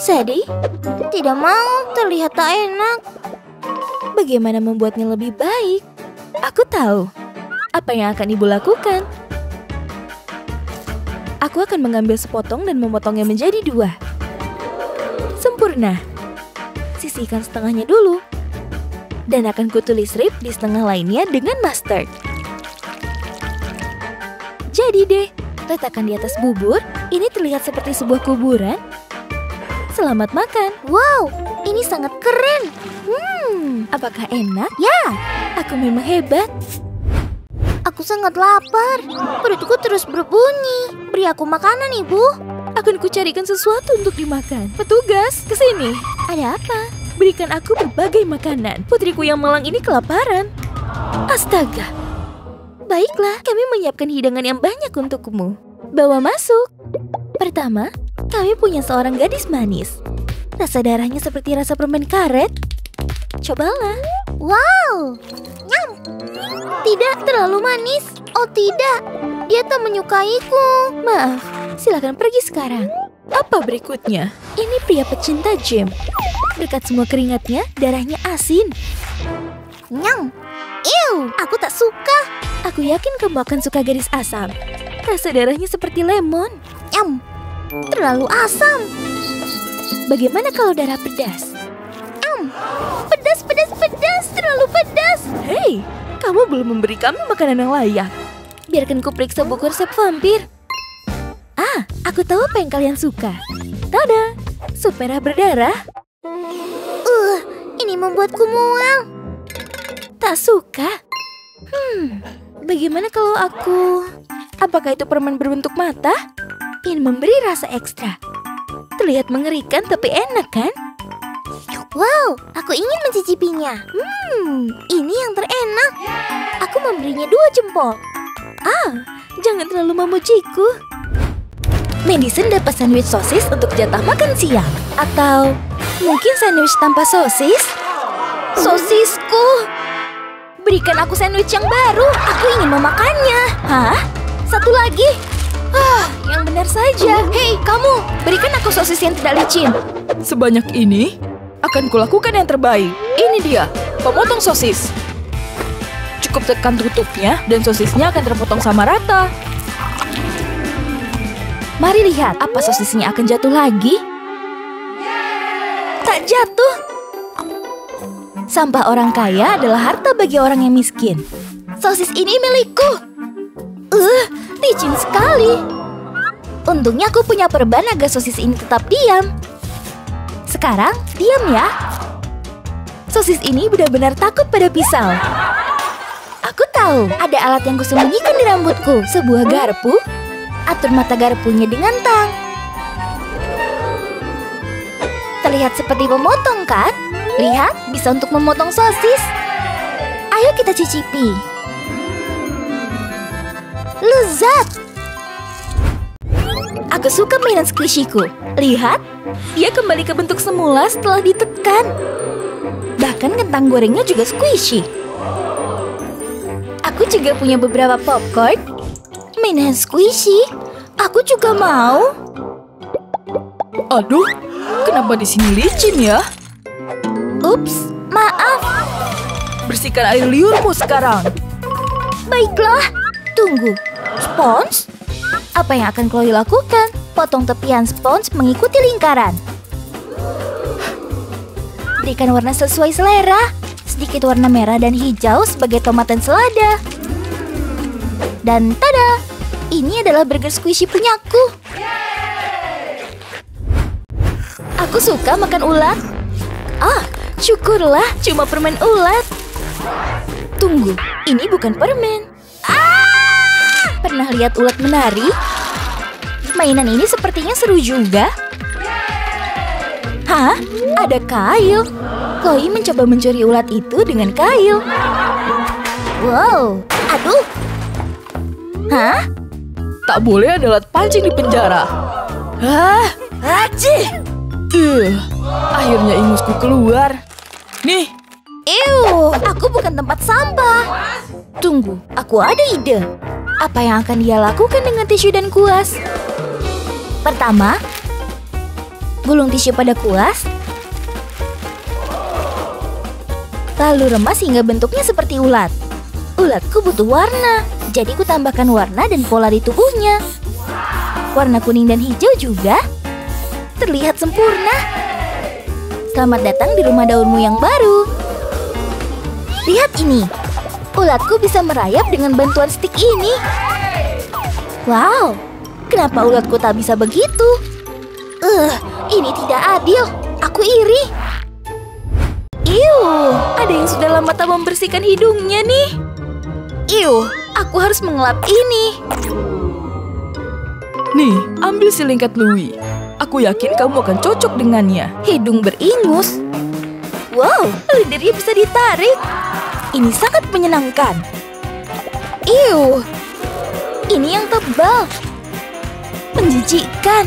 Sadie? Tidak mau, terlihat tak enak. Bagaimana membuatnya lebih baik? Aku tahu. Apa yang akan ibu lakukan? Aku akan mengambil sepotong dan memotongnya menjadi dua. Sempurna. Sisihkan setengahnya dulu. Dan akan kutulis strip di setengah lainnya dengan mustard. Jadi deh. Letakkan di atas bubur. Ini terlihat seperti sebuah kuburan. Selamat makan. Wow, ini sangat keren. Apakah enak? Ya, aku memang hebat. Aku sangat lapar. Perutku terus berbunyi. Beri aku makanan, Ibu. Akan kucarikan sesuatu untuk dimakan. Petugas, ke sini. Ada apa? Berikan aku berbagai makanan. Putriku yang malang ini kelaparan. Astaga. Baiklah, kami menyiapkan hidangan yang banyak untukmu. Bawa masuk. Pertama, kami punya seorang gadis manis. Rasa darahnya seperti rasa permen karet. Cobalah. Wow, nyam. Tidak terlalu manis. Oh tidak, dia tak menyukaiku. Maaf, silakan pergi sekarang. Apa berikutnya? Ini pria pecinta Jim. Berkat semua keringatnya, darahnya asin. Nyam. Ew, aku tak suka. Aku yakin kamu akan suka gadis asam. Rasa darahnya seperti lemon. Nyam. Terlalu asam. Bagaimana kalau darah pedas? Nyam. Pedas, pedas, pedas, terlalu pedas. Hei, kamu belum memberi kami makanan yang layak. Biarkan ku periksa buku resep vampir. Ah, aku tahu apa yang kalian suka. Tada, sup merah berdarah. Ini membuatku mual. Tak suka. Bagaimana kalau aku... Apakah itu permen berbentuk mata? Ingin memberi rasa ekstra. Terlihat mengerikan tapi enak, kan? Wow, aku ingin mencicipinya. Ini yang terenak. Aku memberinya 2 jempol. Jangan terlalu memujiku. Madison dapat sandwich sosis untuk jatah makan siang. Atau mungkin sandwich tanpa sosis? Sosisku! Berikan aku sandwich yang baru. Aku ingin memakannya. Hah? Satu lagi? Yang benar saja. Hei, kamu! Berikan aku sosis yang tidak licin. Sebanyak ini? Akan kulakukan yang terbaik. Ini dia, pemotong sosis. Cukup tekan tutupnya dan sosisnya akan terpotong sama rata. Mari lihat, apa sosisnya akan jatuh lagi? Tak jatuh. Sampah orang kaya adalah harta bagi orang yang miskin. Sosis ini milikku. Licin sekali. Untungnya aku punya perban agar sosis ini tetap diam. Sekarang, diam ya. Sosis ini benar-benar takut pada pisau. Aku tahu, ada alat yang kusembunyikan di rambutku. Sebuah garpu. Atur mata garpunya dengan tang. Terlihat seperti memotong, kan? Lihat, bisa untuk memotong sosis. Ayo kita cicipi. Lezat! Aku suka mainan squishyku. Lihat, dia kembali ke bentuk semula setelah ditekan. Bahkan kentang gorengnya juga squishy. Aku juga punya beberapa popcorn. Mainan squishy. Aku juga mau. Aduh, kenapa di sini licin ya? Ups, maaf. Bersihkan air liurmu sekarang. Baiklah. Tunggu, spons? Apa yang akan Chloe lakukan? Potong tepian spons mengikuti lingkaran. Berikan warna sesuai selera. Sedikit warna merah dan hijau sebagai tomat dan selada. Dan tada! Ini adalah burger squishy punyaku. Aku suka makan ulat. Syukurlah cuma permen ulat. Tunggu, ini bukan permen. Pernah lihat ulat menari? Mainan ini sepertinya seru juga. Hah? Ada kail. Chloe mencoba mencuri ulat itu dengan kail. Wow, aduh. Hah? Tak boleh ada ulat pancing di penjara. Hah? Acih! Akhirnya ingusku keluar. Nih. Ew, aku bukan tempat sampah. Tunggu, aku ada ide. Apa yang akan dia lakukan dengan tisu dan kuas? Pertama, gulung tisu pada kuas. Lalu remas hingga bentuknya seperti ulat. Ulatku butuh warna, jadi ku tambahkan warna dan pola di tubuhnya. Warna kuning dan hijau juga. Terlihat sempurna. Selamat datang di rumah daunmu yang baru. Lihat ini. Ulatku bisa merayap dengan bantuan stik ini. Wow, kenapa ulatku tak bisa begitu? Ini tidak adil. Aku iri. Iu, ada yang sudah lama tak membersihkan hidungnya nih. Iu, aku harus mengelap ini. Nih, ambil silingkat Louis. Aku yakin kamu akan cocok dengannya. Hidung beringus. Wow, lendirnya bisa ditarik. Ini sangat menyenangkan. Iu, ini yang tebal. Menjijikkan.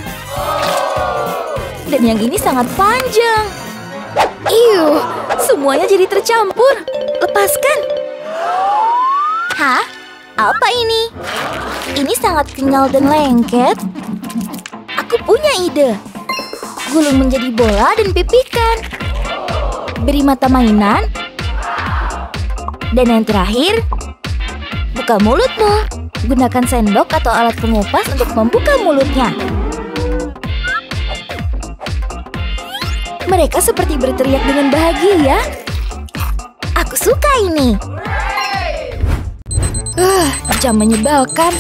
Dan yang ini sangat panjang. Iu, semuanya jadi tercampur. Lepaskan. Hah? Apa ini? Ini sangat kenyal dan lengket. Aku punya ide. Gulung menjadi bola dan pipihkan. Beri mata mainan. Dan yang terakhir, buka mulutmu. Gunakan sendok atau alat pengupas untuk membuka mulutnya. Mereka seperti berteriak dengan bahagia. Aku suka ini. Jam menyebalkan.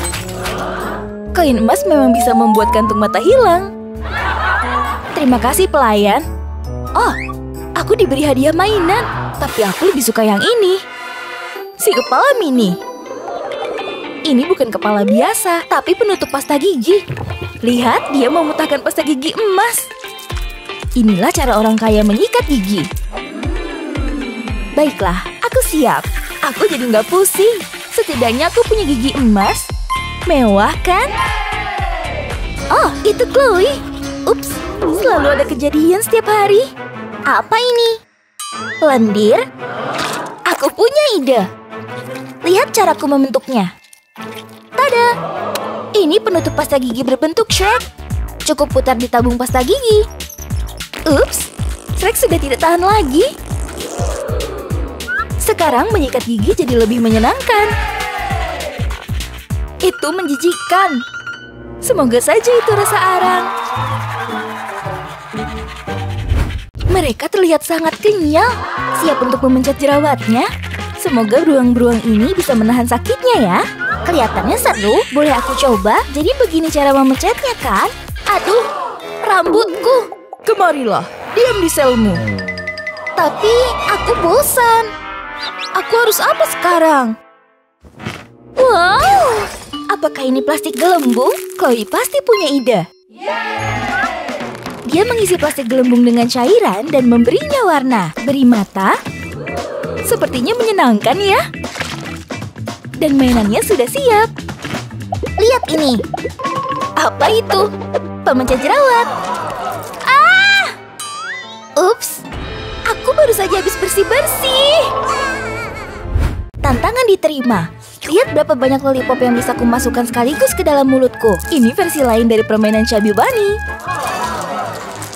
Koin emas memang bisa membuat kantung mata hilang. Terima kasih pelayan. Oh, aku diberi hadiah mainan. Tapi aku lebih suka yang ini. Si kepala mini. Ini bukan kepala biasa, tapi penutup pasta gigi. Lihat, dia memutahkan pasta gigi emas. Inilah cara orang kaya menyikat gigi. Baiklah, aku siap. Aku jadi nggak pusing. Setidaknya aku punya gigi emas. Mewah, kan? Oh, itu Chloe. Ups, selalu ada kejadian setiap hari. Apa ini? Lendir? Aku punya ide. Lihat caraku membentuknya. Tada! Ini penutup pasta gigi berbentuk Shrek. Cukup putar di tabung pasta gigi. Ups, Shrek sudah tidak tahan lagi. Sekarang menyikat gigi jadi lebih menyenangkan. Itu menjijikan. Semoga saja itu rasa arang. Mereka terlihat sangat kenyal. Siap untuk memencet jerawatnya. Semoga beruang-beruang ini bisa menahan sakitnya ya. Kelihatannya seru. Boleh aku coba? Jadi begini cara memecetnya kan? Aduh, rambutku. Kemarilah, diam di selmu. Tapi aku bosan. Aku harus apa sekarang? Wow! Apakah ini plastik gelembung? Chloe pasti punya ide. Dia mengisi plastik gelembung dengan cairan dan memberinya warna. Beri mata. Sepertinya menyenangkan ya. Dan mainannya sudah siap. Lihat ini. Apa itu? Pemecah jerawat. Ah! Ups. Aku baru saja habis bersih-bersih. Tantangan diterima. Lihat berapa banyak lollipop yang bisa aku masukkan sekaligus ke dalam mulutku. Ini versi lain dari permainan Chubby Bunny.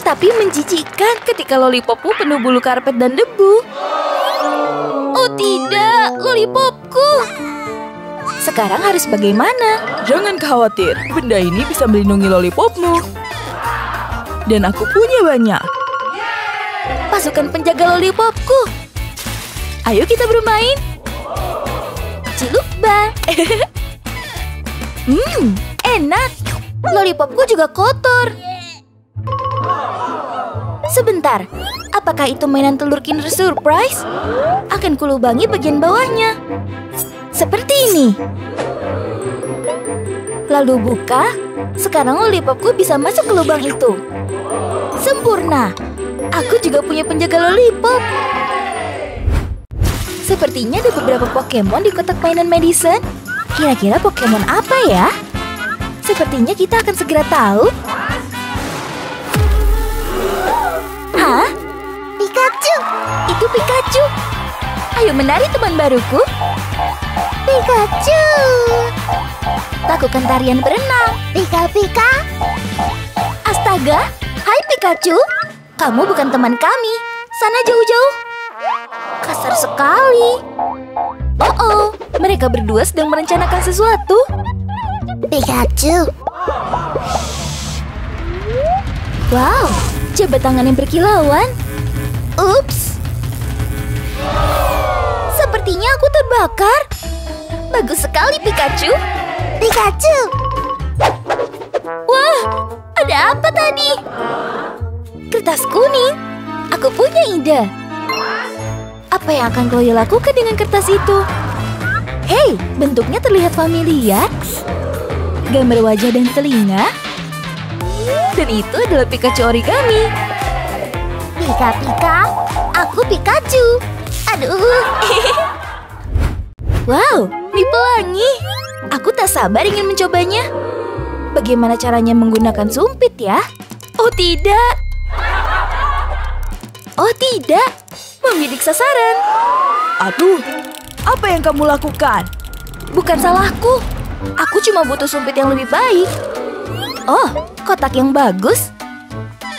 Tapi menjijikkan ketika lollipopku penuh bulu karpet dan debu. Oh tidak, lollipopku. Sekarang harus bagaimana? Jangan khawatir, benda ini bisa melindungi lollipopmu. Dan aku punya banyak. Pasukan penjaga lollipopku. Ayo kita bermain. Cilukba. Enak. Lollipopku juga kotor. Sebentar, apakah itu mainan telur Kinder Surprise? Akan kulubangi bagian bawahnya. Seperti ini. Lalu buka. Sekarang lollipopku bisa masuk ke lubang itu. Sempurna. Aku juga punya penjaga lollipop. Sepertinya ada beberapa Pokemon di kotak mainan Madison. Kira-kira Pokemon apa ya? Sepertinya kita akan segera tahu. Hah? Pikachu! Itu Pikachu! Ayo menari teman baruku. Pikachu! Lakukan tarian berenang. Pika-pika! Astaga! Hai Pikachu! Kamu bukan teman kami. Sana jauh-jauh. Kasar sekali. Oh, mereka berdua sedang merencanakan sesuatu. Pikachu. Wow, jabat tangan yang berkilauan. Ups. Sepertinya aku terbakar. Bagus sekali, Pikachu. Pikachu. Wah, ada apa tadi? Kertas kuning. Aku punya ide. Apa yang akan Chloe lakukan dengan kertas itu? Hei, bentuknya terlihat familiar. Gambar wajah dan telinga. Dan itu adalah Pikachu origami. Pika-pika, aku Pikachu. Aduh. Wow, di pelangi. Aku tak sabar ingin mencobanya. Bagaimana caranya menggunakan sumpit ya? Oh tidak. Oh tidak. Membidik sasaran. Aduh, apa yang kamu lakukan? Bukan salahku. Aku cuma butuh sumpit yang lebih baik. Oh, kotak yang bagus.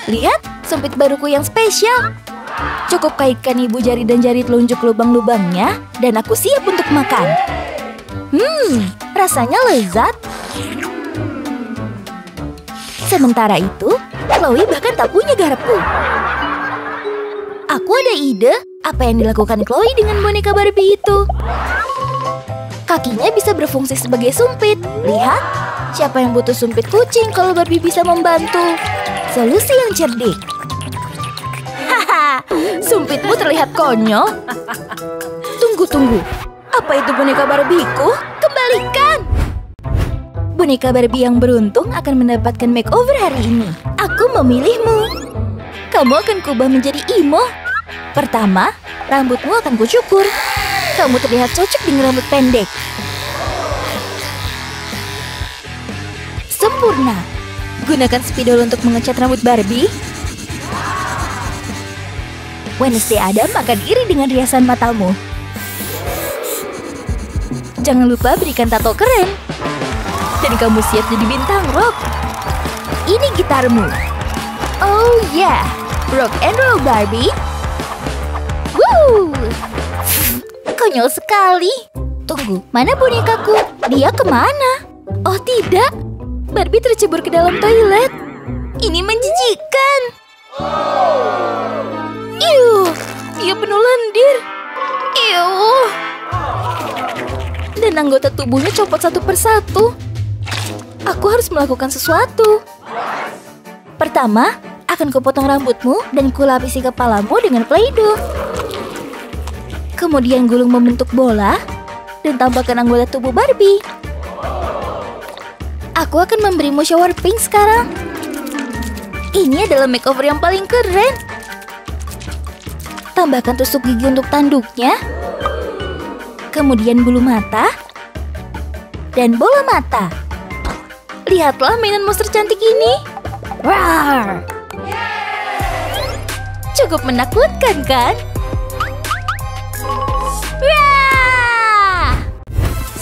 Lihat, sumpit baruku yang spesial. Cukup kaitkan ibu jari dan jari telunjuk lubang-lubangnya. Dan aku siap untuk makan. Rasanya lezat. Sementara itu, Chloe bahkan tak punya garpu. Aku ada ide apa yang dilakukan Chloe dengan boneka Barbie itu. Kakinya bisa berfungsi sebagai sumpit. Lihat, siapa yang butuh sumpit kucing kalau Barbie bisa membantu? Solusi yang cerdik. Haha, sumpitmu terlihat konyol. Tunggu. Apa itu boneka Barbieku? Kembalikan! Boneka Barbie yang beruntung akan mendapatkan makeover hari ini. Aku memilihmu. Kamu akan kubah menjadi Imo. Pertama, rambutmu akan kucukur. Kamu terlihat cocok dengan rambut pendek. Sempurna. Gunakan spidol untuk mengecat rambut Barbie. Wednesday Adam akan iri dengan riasan matamu. Jangan lupa berikan tato keren. Dan kamu siap jadi bintang rock. Ini gitarmu. Oh yeah, rock and roll Barbie. Woo, konyol sekali. Tunggu, mana bonekaku? Dia kemana? Oh tidak, Barbie tercebur ke dalam toilet. Ini menjijikan. Iuh, dia penuh lendir. Iuh. Dan anggota tubuhnya copot satu persatu. Aku harus melakukan sesuatu. Pertama, akan kupotong rambutmu dan kulapisi kepalamu dengan Play-Doh. Kemudian gulung membentuk bola dan tambahkan anggota tubuh Barbie. Aku akan memberimu shower pink sekarang. Ini adalah makeover yang paling keren. Tambahkan tusuk gigi untuk tanduknya. Kemudian bulu mata dan bola mata. Lihatlah mainan monster cantik ini. Rawr. Cukup menakutkan kan? Rawr.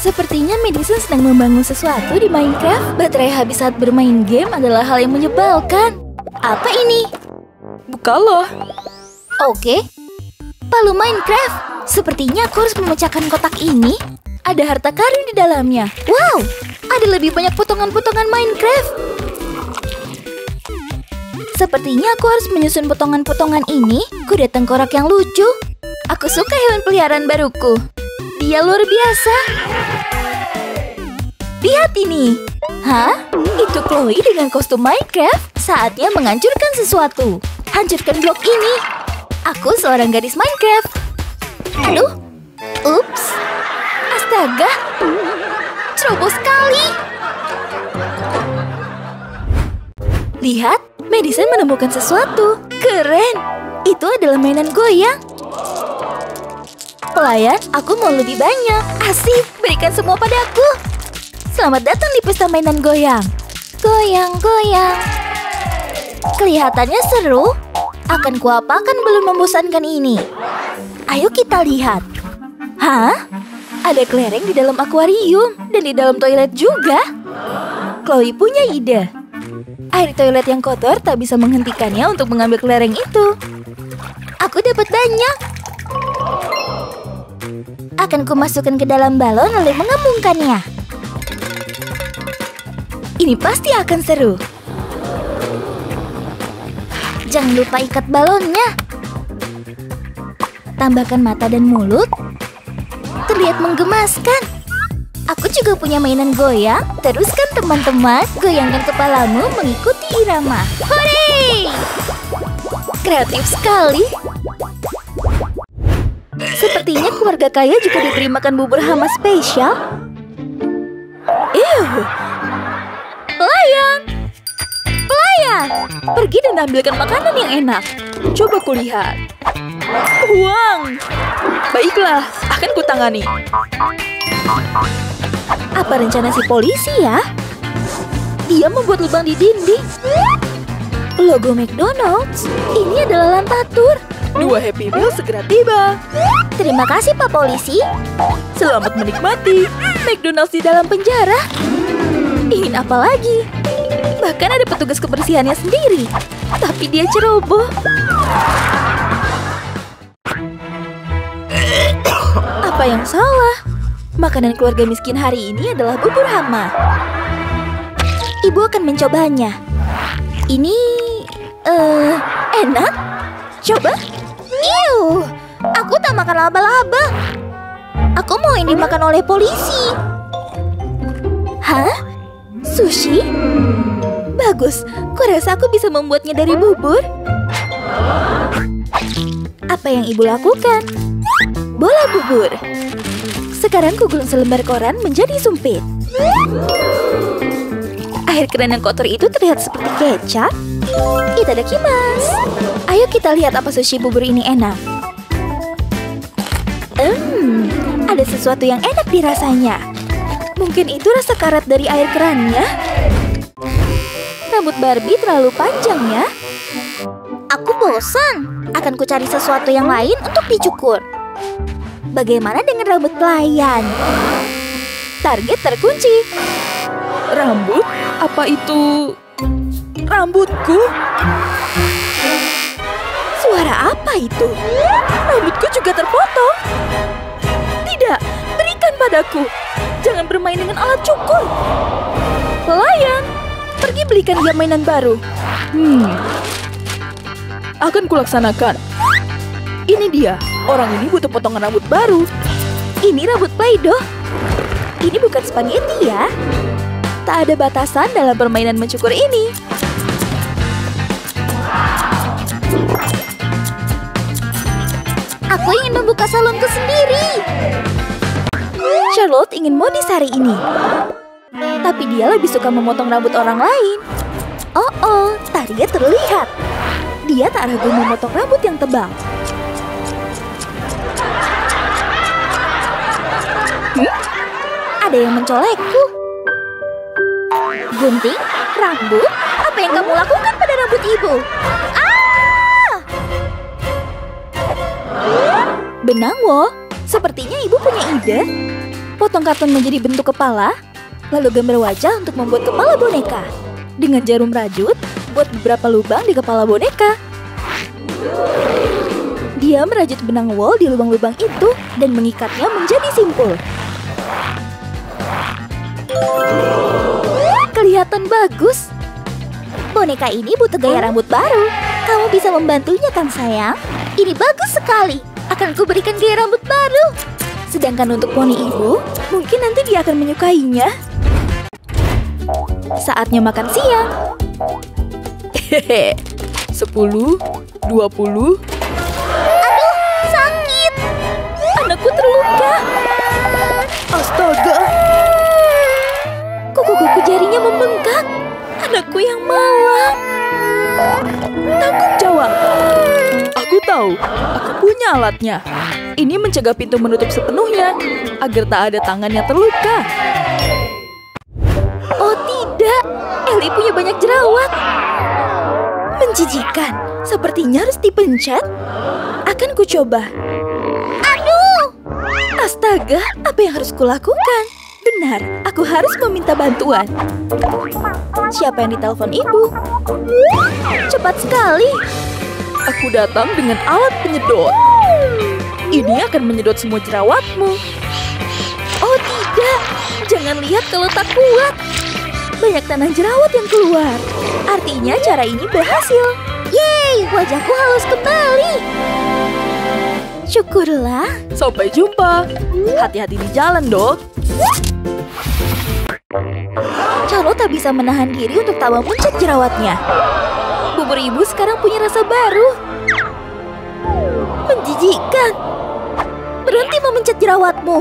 Sepertinya Madison sedang membangun sesuatu di Minecraft. Baterai habis saat bermain game adalah hal yang menyebalkan. Apa ini? Bukalah. Oke. Palu Minecraft. Sepertinya aku harus memecahkan kotak ini. Ada harta karun di dalamnya. Wow, ada lebih banyak potongan-potongan Minecraft. Sepertinya aku harus menyusun potongan-potongan ini. Ku ada tengkorak yang lucu. Aku suka hewan peliharaan baruku. Dia luar biasa. Lihat ini. Hah? Itu Chloe dengan kostum Minecraft. Saatnya menghancurkan sesuatu. Hancurkan blok ini. Aku seorang gadis Minecraft. Aduh, ups, astaga, ceroboh sekali. Lihat, Madison menemukan sesuatu. Keren, itu adalah mainan goyang. Pelayan, aku mau lebih banyak. Asik, berikan semua padaku. Selamat datang di pesta mainan goyang. Goyang, goyang. Kelihatannya seru. Akan kuapakan belum membosankan ini. Ayo kita lihat. Hah? Ada kelereng di dalam akuarium dan di dalam toilet juga. Chloe punya ide. Air toilet yang kotor tak bisa menghentikannya untuk mengambil kelereng itu. Aku dapat banyak. Akan kumasukkan ke dalam balon lalu mengembungkannya. Ini pasti akan seru. Jangan lupa ikat balonnya. Tambahkan mata dan mulut. Terlihat menggemaskan. Aku juga punya mainan goyang. Teruskan teman-teman. Goyangkan kepalamu mengikuti irama. Hore! Kreatif sekali. Sepertinya keluarga kaya juga diberi makan bubur hama spesial. Ew. Pelayan! Pelayan! Pergi dan ambilkan makanan yang enak. Coba kulihat. Uang. Baiklah, akan kutangani. Apa rencana si polisi ya? Dia membuat lubang di dinding. Logo McDonald's. Ini adalah lantatur. 2 Happy Meal segera tiba. Terima kasih Pak Polisi. Selamat menikmati. McDonald's di dalam penjara. Ingin apa lagi? Bahkan ada petugas kebersihannya sendiri. Tapi dia ceroboh. Apa yang salah? Makanan keluarga miskin hari ini adalah bubur hama. Ibu akan mencobanya. Ini... enak? Coba. Iuh, aku tak makan laba-laba. Aku mau yang dimakan oleh polisi. Hah? Sushi? Bagus, kurasa aku bisa membuatnya dari bubur. Apa yang ibu lakukan? Bola bubur. Sekarang kugulung selembar koran menjadi sumpit. Air keran yang kotor itu terlihat seperti kecap. Itadakimasu. Ayo kita lihat apa sushi bubur ini enak. Ada sesuatu yang enak dirasanya. Mungkin itu rasa karat dari air kerannya. Rambut Barbie terlalu panjang ya. Aku bosan. Akan ku cari sesuatu yang lain untuk dicukur. Bagaimana dengan rambut pelayan? Target terkunci. Rambut? Apa itu? Rambutku? Suara apa itu? Rambutku juga terpotong. Tidak, berikan padaku. Jangan bermain dengan alat cukur. Pelayan, pergi belikan dia mainan baru. Akan kulaksanakan. Ini dia, orang ini butuh potongan rambut baru. Ini rambut Play-Doh. Ini bukan spaghetti ya. Tak ada batasan dalam permainan mencukur ini. Aku ingin membuka salonku sendiri. Charlotte ingin modis hari ini. Tapi dia lebih suka memotong rambut orang lain. Oh, target terlihat. Dia tak ragu memotong rambut yang tebal. Ada yang mencolekku. Gunting? Rambut? Apa yang kamu lakukan pada rambut ibu? Ah! Benang wo. Sepertinya ibu punya ide. Potong karton menjadi bentuk kepala, lalu gambar wajah untuk membuat kepala boneka. Dengan jarum rajut, buat beberapa lubang di kepala boneka. Dia merajut benang wol di lubang-lubang itu dan mengikatnya menjadi simpul. Kelihatan bagus. Boneka ini butuh gaya rambut baru. Kamu bisa membantunya kan sayang? Ini bagus sekali. Akan kuberikan gaya rambut baru. Sedangkan untuk poni ibu, mungkin nanti dia akan menyukainya. Saatnya makan siang. 10, 20. Aduh, sakit. Anakku terluka. Astaga. Kuku-kuku jarinya membengkak. Anakku yang malang. Tanggung jawab. Aku tahu. Aku punya alatnya. Ini mencegah pintu menutup sepenuhnya agar tak ada tangan yang terluka. Oh tidak. Ellie punya banyak jerawat. Menjijikan, sepertinya harus dipencet. Akan ku coba. Aduh! Astaga, apa yang harus kulakukan? Benar, aku harus meminta bantuan. Siapa yang ditelepon ibu? Cepat sekali. Aku datang dengan alat penyedot. Ini akan menyedot semua jerawatmu. Oh tidak, jangan lihat kalau tak kuat. Banyak tanah jerawat yang keluar. Artinya cara ini berhasil. Yeay, wajahku halus kembali. Syukurlah. Sampai jumpa. Hati-hati di jalan, dok. Charlotte tak bisa menahan diri untuk tawa muncrat jerawatnya. Bubur ibu sekarang punya rasa baru. Menjijikkan. Berhenti memencet jerawatmu.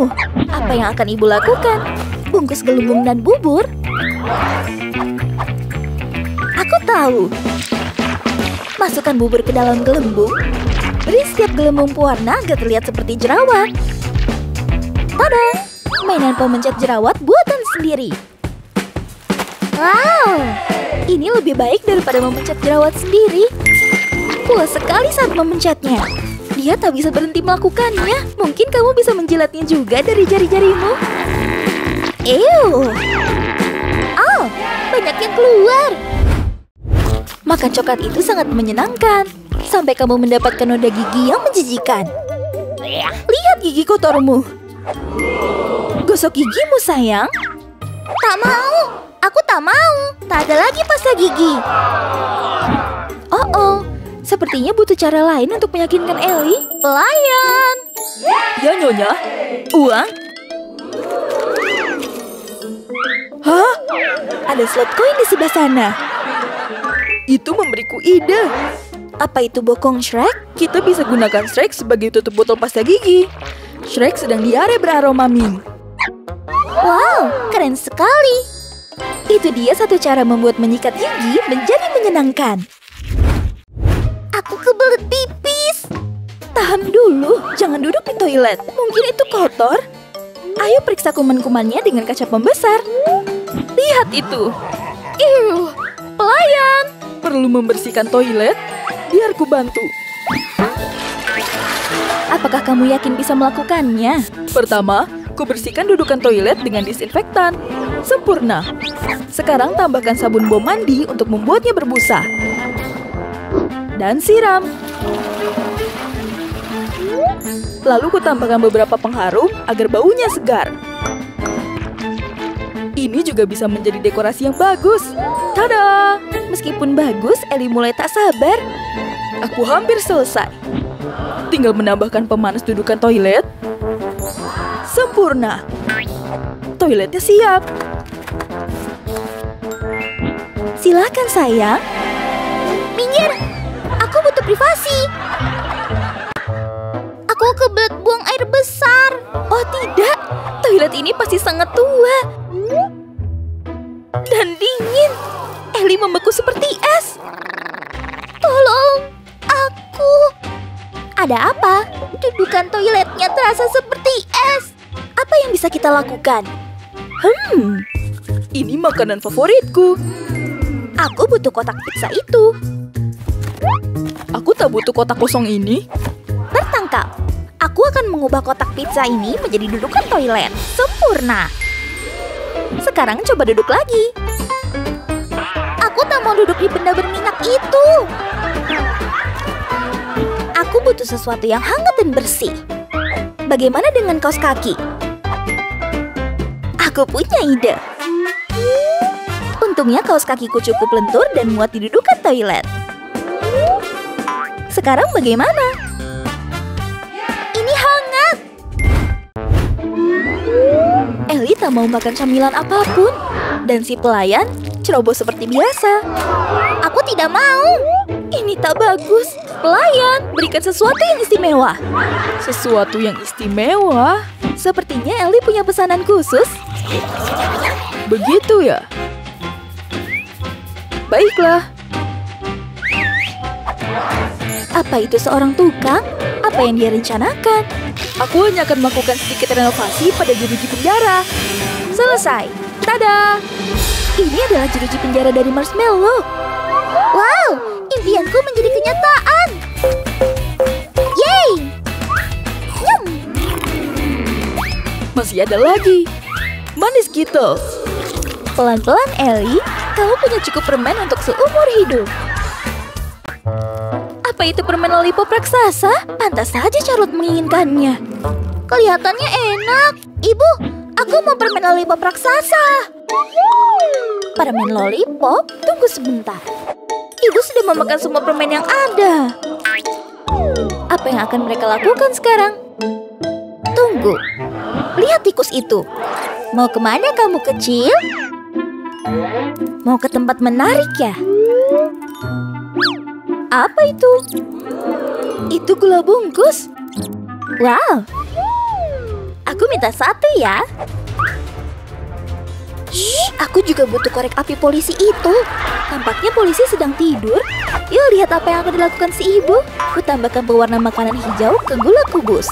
Apa yang akan ibu lakukan? Bungkus gelembung dan bubur. Aku tahu. Masukkan bubur ke dalam gelembung. Beri setiap gelembung pewarna agar terlihat seperti jerawat. Tada! Mainan pemencet jerawat buatan sendiri. Wow! Ini lebih baik daripada memencet jerawat sendiri. Puas sekali saat memencetnya. Dia tak bisa berhenti melakukannya. Mungkin kamu bisa menjilatnya juga dari jari-jarimu. Ew! Oh, banyak yang keluar. Makan coklat itu sangat menyenangkan. Sampai kamu mendapatkan noda gigi yang menjijikan. Lihat gigi kotormu. Gosok gigimu, sayang. Tak mau, aku tak mau. Tak ada lagi pasta gigi. Oh, Sepertinya butuh cara lain untuk meyakinkan Ellie. Pelayan! Ya, Nyonya. Uang? Hah? Ada slot koin di sebelah sana. Itu memberiku ide. Apa itu bokong Shrek? Kita bisa gunakan Shrek sebagai tutup botol pasta gigi. Shrek sedang diare beraroma mint. Wow, keren sekali. Itu dia satu cara membuat menyikat gigi menjadi menyenangkan. Aku kebelet pipis. Tahan dulu, jangan duduk di toilet. Mungkin itu kotor. Ayo periksa kuman-kumannya dengan kaca pembesar. Lihat itu. Iuh, pelayan. Perlu membersihkan toilet? Biar ku bantu. Apakah kamu yakin bisa melakukannya? Pertama, ku bersihkan dudukan toilet dengan disinfektan. Sempurna. Sekarang tambahkan sabun bom mandi untuk membuatnya berbusa. Dan siram. Lalu ku tambahkan beberapa pengharum agar baunya segar. Ini juga bisa menjadi dekorasi yang bagus. Tada! Meskipun bagus, Ellie mulai tak sabar. Aku hampir selesai. Tinggal menambahkan pemanas dudukan toilet. Sempurna. Toiletnya siap. Silakan, sayang. Minggir, aku butuh privasi. Aku kebelet buang air besar. Oh tidak, toilet ini pasti sangat tua dan dingin. Ellie membeku seperti es. Tolong aku. Ada apa? Dudukan toiletnya terasa seperti es. Apa yang bisa kita lakukan? Ini makanan favoritku. Aku butuh kotak pizza itu. Aku tak butuh kotak kosong ini. Tertangkap. Aku akan mengubah kotak pizza ini menjadi dudukan toilet. Sempurna. Sekarang coba duduk lagi. Aku tak mau duduk di benda berminyak itu. Aku butuh sesuatu yang hangat dan bersih. Bagaimana dengan kaos kaki? Aku punya ide. Untungnya kaos kakiku cukup lentur dan muat di dudukan toilet. Sekarang bagaimana? Ini hangat. Ellie tak mau makan camilan apapun. Dan si pelayan ceroboh seperti biasa. Aku tidak mau. Ini tak bagus. Pelayan, berikan sesuatu yang istimewa. Sesuatu yang istimewa? Sepertinya Ellie punya pesanan khusus. Begitu ya? Baiklah. Apa itu seorang tukang? Apa yang dia rencanakan? Aku hanya akan melakukan sedikit renovasi pada jeruji penjara. Selesai. Tada! Ini adalah jeruji penjara dari marshmallow. Wow! Impianku menjadi kenyataan. Yeay! Yum. Masih ada lagi. Manis gitu. Pelan-pelan, Ellie. Kamu punya cukup permen untuk seumur hidup. Apa itu permen lollipop raksasa? Pantas saja Charlotte menginginkannya. Kelihatannya enak. Ibu, aku mau permen lollipop raksasa. Permen lollipop? Tunggu sebentar. Ibu sudah memakan semua permen yang ada. Apa yang akan mereka lakukan sekarang? Tunggu. Lihat tikus itu. Mau kemana kamu kecil? Mau ke tempat menarik ya? Apa itu? Itu gula bungkus. Wow. Aku minta satu ya. Shh, aku juga butuh korek api polisi itu. Tampaknya polisi sedang tidur. Yuk lihat apa yang akan dilakukan si ibu. Aku tambahkan pewarna makanan hijau ke gula kubus.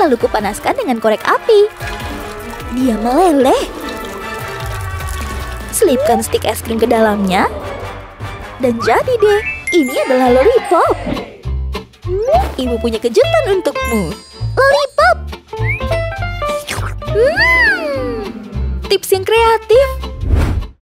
Lalu kupanaskan dengan korek api. Dia meleleh. Selipkan stik es krim ke dalamnya. Dan jadi deh, ini adalah lollipop. Ibu punya kejutan untukmu. Lollipop. Tips yang kreatif.